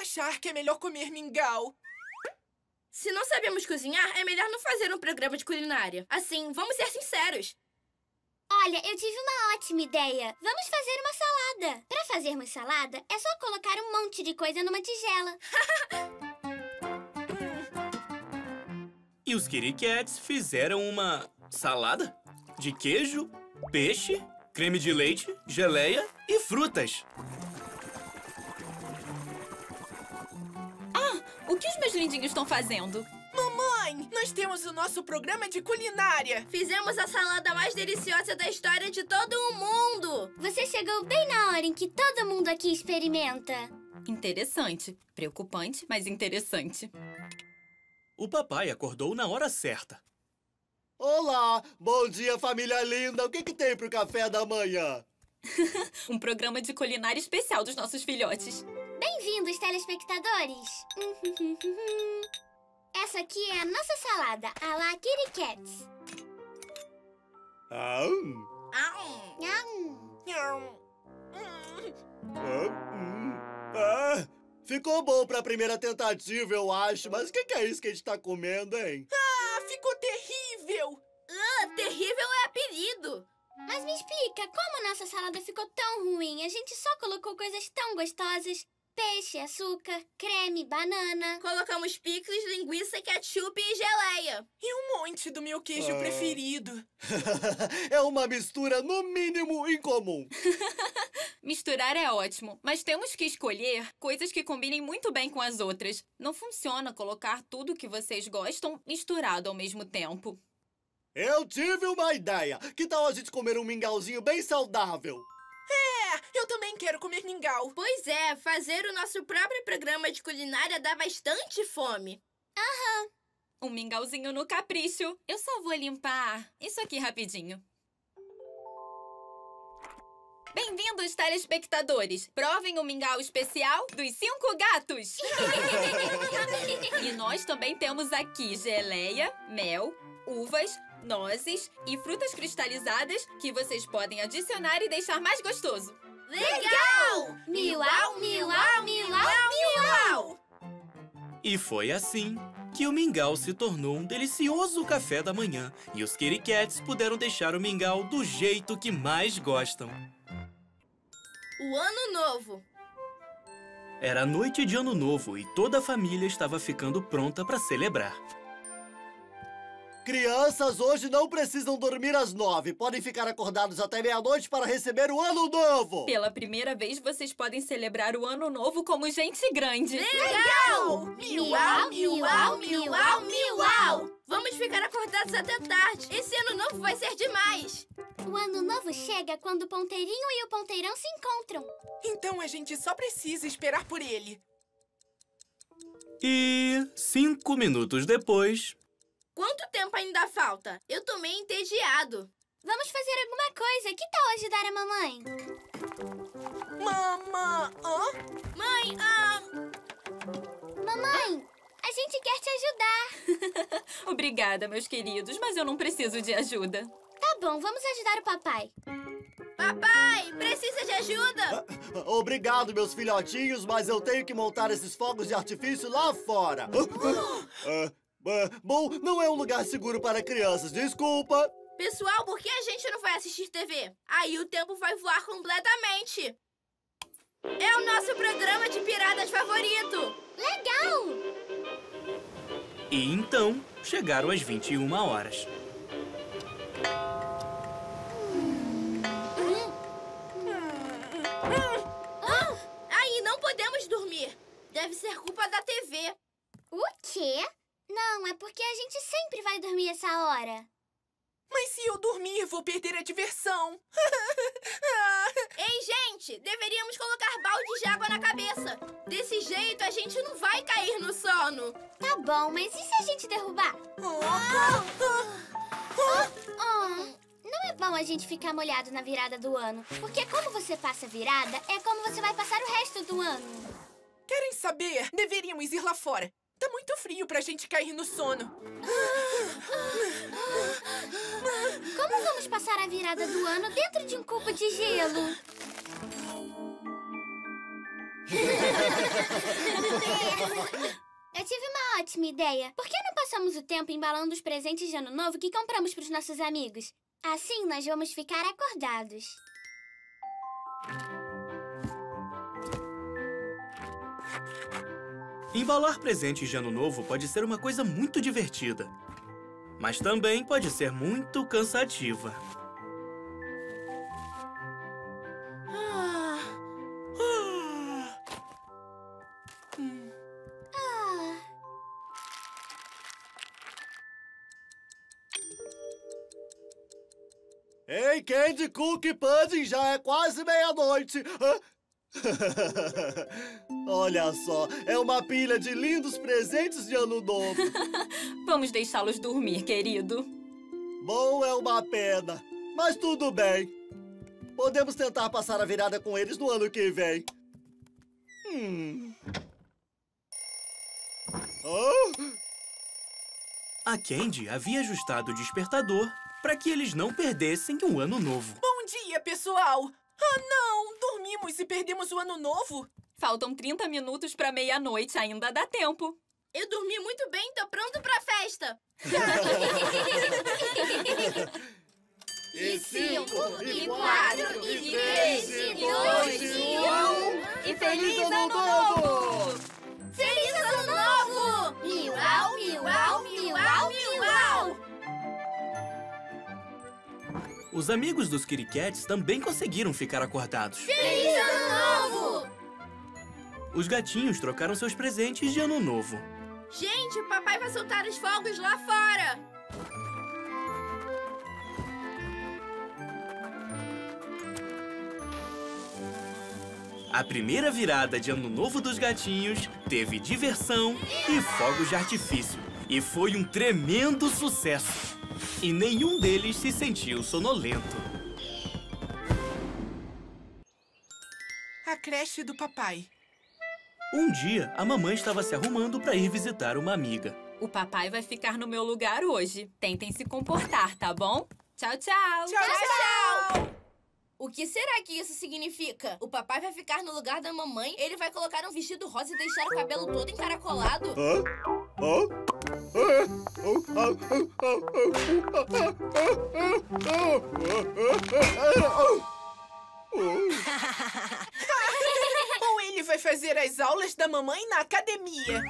Achar que é melhor comer mingau. Se não sabemos cozinhar, é melhor não fazer um programa de culinária. Assim, vamos ser sinceros. Olha, eu tive uma ótima ideia. Vamos fazer uma salada. Pra fazermos salada, é só colocar um monte de coisa numa tigela. E os Kid-E-Cats fizeram uma salada de queijo, peixe, creme de leite, geleia e frutas. O que os meus lindinhos estão fazendo? Mamãe, nós temos o nosso programa de culinária. Fizemos a salada mais deliciosa da história de todo o mundo. Você chegou bem na hora em que todo mundo aqui experimenta. Interessante. Preocupante, mas interessante. O papai acordou na hora certa. Olá, bom dia, família linda. O que tem pro café da manhã? Um programa de culinária especial dos nossos filhotes. Bem-vindos, telespectadores! Essa aqui é a nossa salada, à la Kid-E-Cats. Ficou bom pra primeira tentativa, eu acho. Mas o que é isso que a gente tá comendo, hein? Ah, ficou terrível! Terrível é apelido! Mas me explica, como a nossa salada ficou tão ruim? A gente só colocou coisas tão gostosas. Peixe, açúcar, creme, banana. Colocamos picles, linguiça, ketchup e geleia. E um monte do meu queijo preferido. É uma mistura, no mínimo, incomum. Misturar é ótimo, mas temos que escolher coisas que combinem muito bem com as outras. Não funciona colocar tudo que vocês gostam misturado ao mesmo tempo. Eu tive uma ideia. Que tal a gente comer um mingauzinho bem saudável? É, eu também quero comer mingau. Pois é, fazer o nosso próprio programa de culinária dá bastante fome. Um mingauzinho no capricho. Eu só vou limpar isso aqui rapidinho. Bem-vindos, telespectadores. Provem o mingau especial dos 5 gatos. E nós também temos aqui geleia, mel, uvas, nozes e frutas cristalizadas que vocês podem adicionar e deixar mais gostoso. Legal! Miau, miau, miau, miau! E foi assim que o mingau se tornou um delicioso café da manhã e os Kid-E-Cats puderam deixar o mingau do jeito que mais gostam. O Ano Novo. Era noite de Ano Novo e toda a família estava ficando pronta para celebrar. Crianças, hoje não precisam dormir às 9h. Podem ficar acordados até meia-noite para receber o Ano Novo. Pela primeira vez, vocês podem celebrar o Ano Novo como gente grande. Legal! Miau, miau, miau, miau! Vamos ficar acordados até tarde. Esse Ano Novo vai ser demais. O Ano Novo chega quando o Ponteirinho e o Ponteirão se encontram. Então a gente só precisa esperar por ele. E 5 minutos depois... Quanto tempo ainda falta? Eu tô meio entediado. Vamos fazer alguma coisa. Que tal ajudar a mamãe? Mamãe, a gente quer te ajudar. Obrigada, meus queridos, mas eu não preciso de ajuda. Tá bom, vamos ajudar o papai. Papai, precisa de ajuda? Obrigado, meus filhotinhos, mas eu tenho que montar esses fogos de artifício lá fora. Bom, não é um lugar seguro para crianças, desculpa. Pessoal, por que a gente não vai assistir TV? Aí o tempo vai voar completamente. É o nosso programa de piratas favorito. Legal! E então, chegaram as 21 horas. Aí, não podemos dormir. Deve ser culpa da TV. O quê? Não, é porque a gente sempre vai dormir essa hora. Mas se eu dormir, vou perder a diversão. Ei, gente, deveríamos colocar balde de água na cabeça. Desse jeito, a gente não vai cair no sono. Tá bom, mas e se a gente derrubar? Não é bom a gente ficar molhado na virada do ano, porque como você passa a virada, é como você vai passar o resto do ano. Querem saber? Deveríamos ir lá fora. Tá muito frio pra gente cair no sono. Como vamos passar a virada do ano dentro de um cubo de gelo? Eu tive uma ótima ideia. Por que não passamos o tempo embalando os presentes de Ano Novo que compramos pros nossos amigos? Assim nós vamos ficar acordados. Embalar presentes de Ano Novo pode ser uma coisa muito divertida, mas também pode ser muito cansativa. Ei, Candy, Cookie, Pudding, já é quase meia-noite! Olha só, é uma pilha de lindos presentes de Ano Novo. Vamos deixá-los dormir, querido. Bom, é uma pena, mas tudo bem. Podemos tentar passar a virada com eles no ano que vem. A Candy havia ajustado o despertador para que eles não perdessem o Ano Novo. Bom dia, pessoal! Ah, não! Dormimos e perdemos o Ano Novo! Faltam 30 minutos pra meia-noite, ainda dá tempo. Eu dormi muito bem, tô pronto pra festa! E 5, e 4, e 3, e 2, e 1... E Feliz Ano Novo! Feliz Ano Novo! Miau, miau, miau, miau! Os amigos dos Kid-E-Cats também conseguiram ficar acordados. Feliz Ano Novo! Os gatinhos trocaram seus presentes de Ano Novo. Gente, o papai vai soltar os fogos lá fora! A primeira virada de Ano Novo dos gatinhos teve diversão e fogos de artifício. E foi um tremendo sucesso. E nenhum deles se sentiu sonolento. A creche do papai. Um dia, a mamãe estava se arrumando para ir visitar uma amiga. O papai vai ficar no meu lugar hoje. Tentem se comportar, tá bom? Tchau, tchau! Tchau, tchau! Tchau. O que será que isso significa? O papai vai ficar no lugar da mamãe, ele vai colocar um vestido rosa e deixar o cabelo todo encaracolado? vai fazer as aulas da mamãe na academia.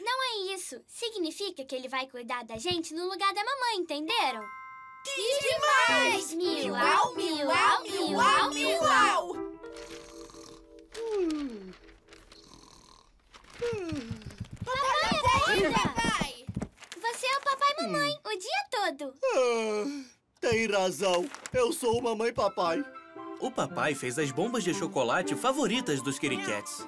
Não é isso. Significa que ele vai cuidar da gente no lugar da mamãe, entenderam? Que demais! Miau, miau, miau, miau! Papai, acorda! Papai! Você é o papai e mamãe o dia todo. Ah, tem razão. Eu sou o mamãe papai. O papai fez as bombas de chocolate favoritas dos Kid-E-Cats.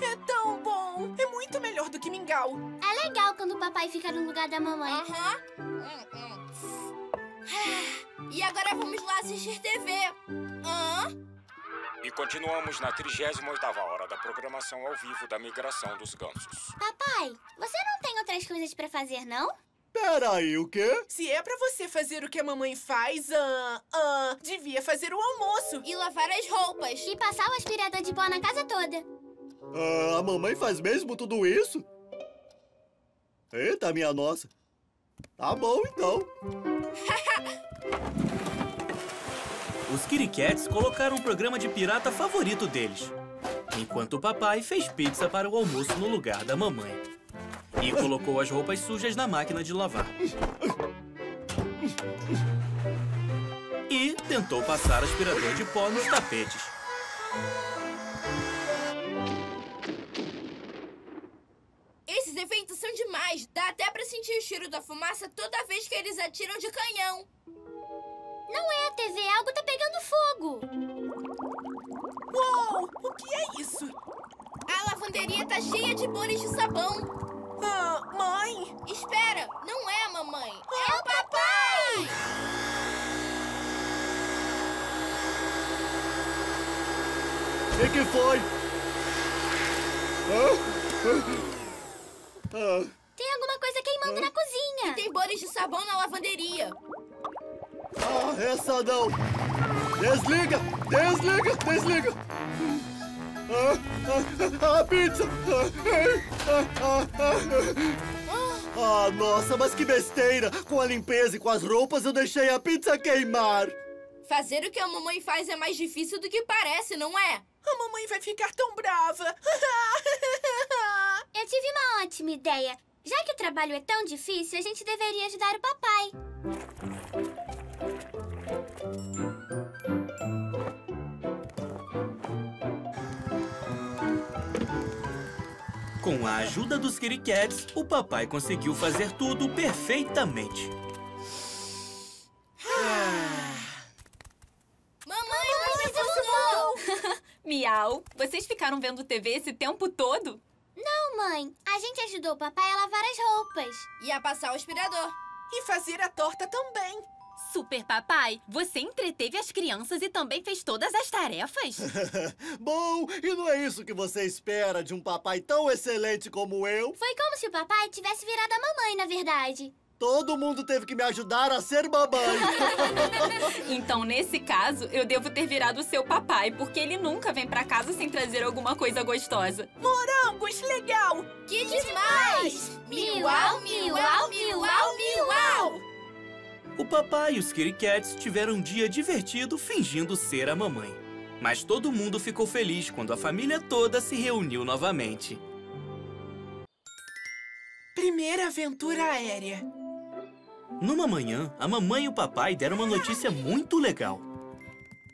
É tão bom! É muito melhor do que mingau. É legal quando o papai fica no lugar da mamãe. E agora vamos lá assistir TV. E continuamos na 38ª hora da programação ao vivo da migração dos gansos. Papai, você não tem outras coisas pra fazer, não? Peraí, o quê? Se é pra você fazer o que a mamãe faz, devia fazer o almoço. E lavar as roupas. E passar o aspirador de pó na casa toda. A mamãe faz mesmo tudo isso? Eita, minha nossa. Tá bom, então. Os Kid-E-Cats colocaram o programa de pirata favorito deles, enquanto o papai fez pizza para o almoço no lugar da mamãe e colocou as roupas sujas na máquina de lavar. E tentou passar aspirador de pó nos tapetes. Esses efeitos são demais! Dá até pra sentir o cheiro da fumaça toda vez que eles atiram de canhão. Não é a TV, algo tá pegando fogo. Uou, o que é isso? A lavanderia tá cheia de bolhas de sabão. Ah, mãe! Espera, não é a mamãe, é o papai! O que foi? Tem alguma coisa queimando na cozinha. E tem bolhas de sabão na lavanderia. Ah, essa não! Desliga! Desliga! Desliga! A pizza! Ah, nossa, mas que besteira! Com a limpeza e com as roupas eu deixei a pizza queimar! Fazer o que a mamãe faz é mais difícil do que parece, não é? A mamãe vai ficar tão brava! Eu tive uma ótima ideia! Já que o trabalho é tão difícil, a gente deveria ajudar o papai! Com a ajuda dos Kid-E-Cats, o papai conseguiu fazer tudo perfeitamente. Mamãe, funcionou! Miau, vocês ficaram vendo TV esse tempo todo? Não, mãe. A gente ajudou o papai a lavar as roupas. E a passar o aspirador. E fazer a torta também. Super papai, você entreteve as crianças e também fez todas as tarefas. Bom, e não é isso que você espera de um papai tão excelente como eu? Foi como se o papai tivesse virado a mamãe, na verdade. Todo mundo teve que me ajudar a ser mamãe. Então, nesse caso, eu devo ter virado o seu papai, porque ele nunca vem pra casa sem trazer alguma coisa gostosa. Morangos, legal! Que demais! Miau, miau, miau, miau! O papai e os Kid-E-Cats tiveram um dia divertido fingindo ser a mamãe. Mas todo mundo ficou feliz quando a família toda se reuniu novamente. Primeira aventura aérea. Numa manhã, a mamãe e o papai deram uma notícia muito legal.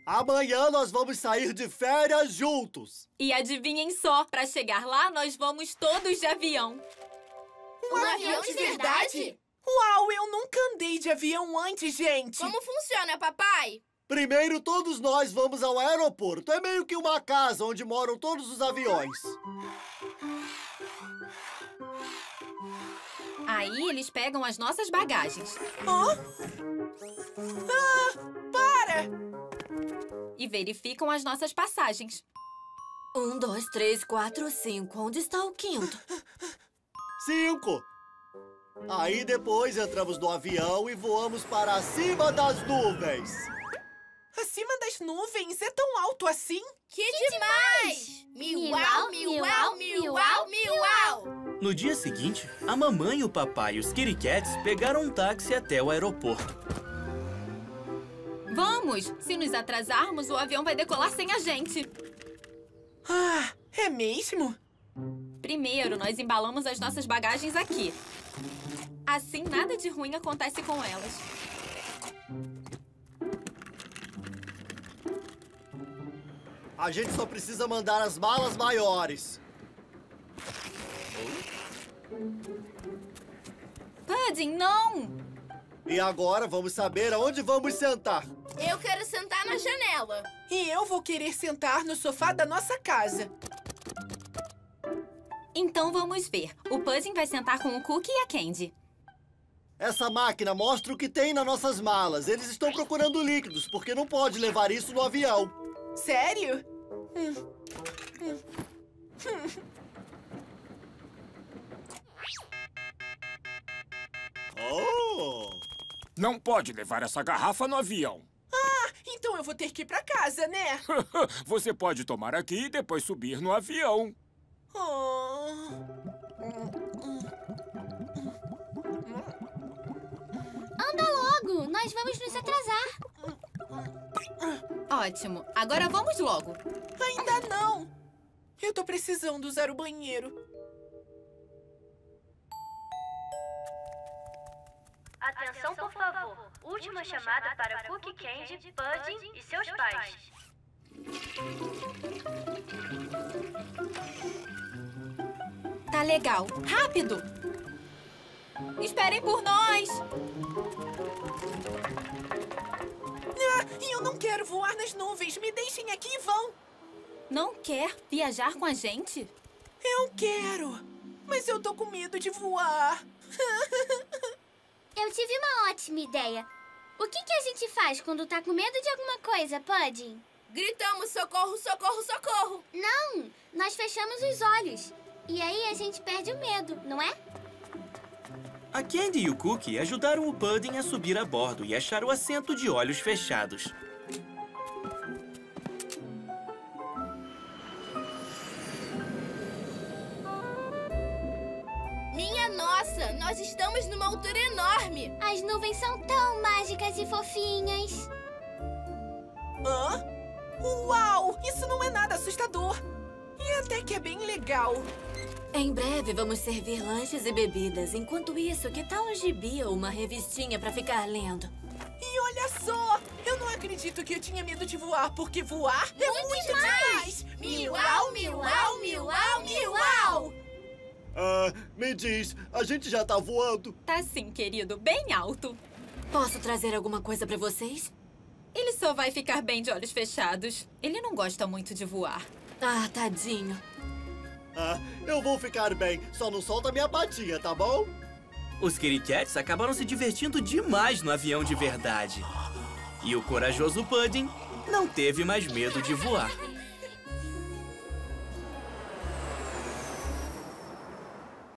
Amanhã nós vamos sair de férias juntos. E adivinhem só, para chegar lá nós vamos todos de avião. Um avião de verdade? Uau, eu nunca andei de avião antes, gente! Como funciona, papai? Primeiro, todos nós vamos ao aeroporto. É meio que uma casa onde moram todos os aviões. Aí eles pegam as nossas bagagens. Para! E verificam as nossas passagens. 1, 2, 3, 4, 5. Onde está o quinto? 5! Aí depois entramos no avião e voamos para cima das nuvens. Acima das nuvens, é tão alto assim? Que demais! Miuau, miuau, miuau, miuau! No dia seguinte, a mamãe, o papai e os Kid-E-Cats pegaram um táxi até o aeroporto. Vamos! Se nos atrasarmos, o avião vai decolar sem a gente. Ah, é mesmo? Primeiro, nós embalamos as nossas bagagens aqui. Assim, nada de ruim acontece com elas. A gente só precisa mandar as malas maiores. Pudding, não! E agora vamos saber aonde vamos sentar. Eu quero sentar na janela. E eu vou querer sentar no sofá da nossa casa. Então vamos ver. O Pudding vai sentar com o Cookie e a Candy. Essa máquina mostra o que tem nas nossas malas. Eles estão procurando líquidos, porque não pode levar isso no avião. Sério? Oh! Não pode levar essa garrafa no avião. Ah, então eu vou ter que ir pra casa, né? Você pode tomar aqui e depois subir no avião. Oh. Anda logo! Nós vamos nos atrasar. Ótimo. Agora vamos logo. Ainda não. Eu tô precisando usar o banheiro. Atenção, por favor. Última chamada para Cookie, Candy, Pudding e seus pais. Tá legal. Rápido! Esperem por nós! Ah, eu não quero voar nas nuvens. Me deixem aqui e vão. Não quer viajar com a gente? Eu quero. Mas eu tô com medo de voar. Eu tive uma ótima ideia. O que a gente faz quando tá com medo de alguma coisa, Pudding? Gritamos socorro, socorro, socorro! Não! Nós fechamos os olhos. E aí a gente perde o medo, não é? A Candy e o Cookie ajudaram o Pudding a subir a bordo e achar o assento de olhos fechados. Nossa, nós estamos numa altura enorme! As nuvens são tão mágicas e fofinhas! Hã? Uau! Isso não é nada assustador! E até que é bem legal! Em breve vamos servir lanches e bebidas. Enquanto isso, que tal um gibi ou uma revistinha pra ficar lendo? E olha só! Eu não acredito que eu tinha medo de voar, porque voar é muito demais! Miuau, miuau, miuau, miuau! Ah, me diz, a gente já tá voando? Tá sim, querido, bem alto. Posso trazer alguma coisa pra vocês? Ele só vai ficar bem de olhos fechados. Ele não gosta muito de voar. Ah, tadinho. Ah, eu vou ficar bem, só não solta minha patinha, tá bom? Os Kid-E-Cats acabaram se divertindo demais no avião de verdade. E o corajoso Pudding não teve mais medo de voar.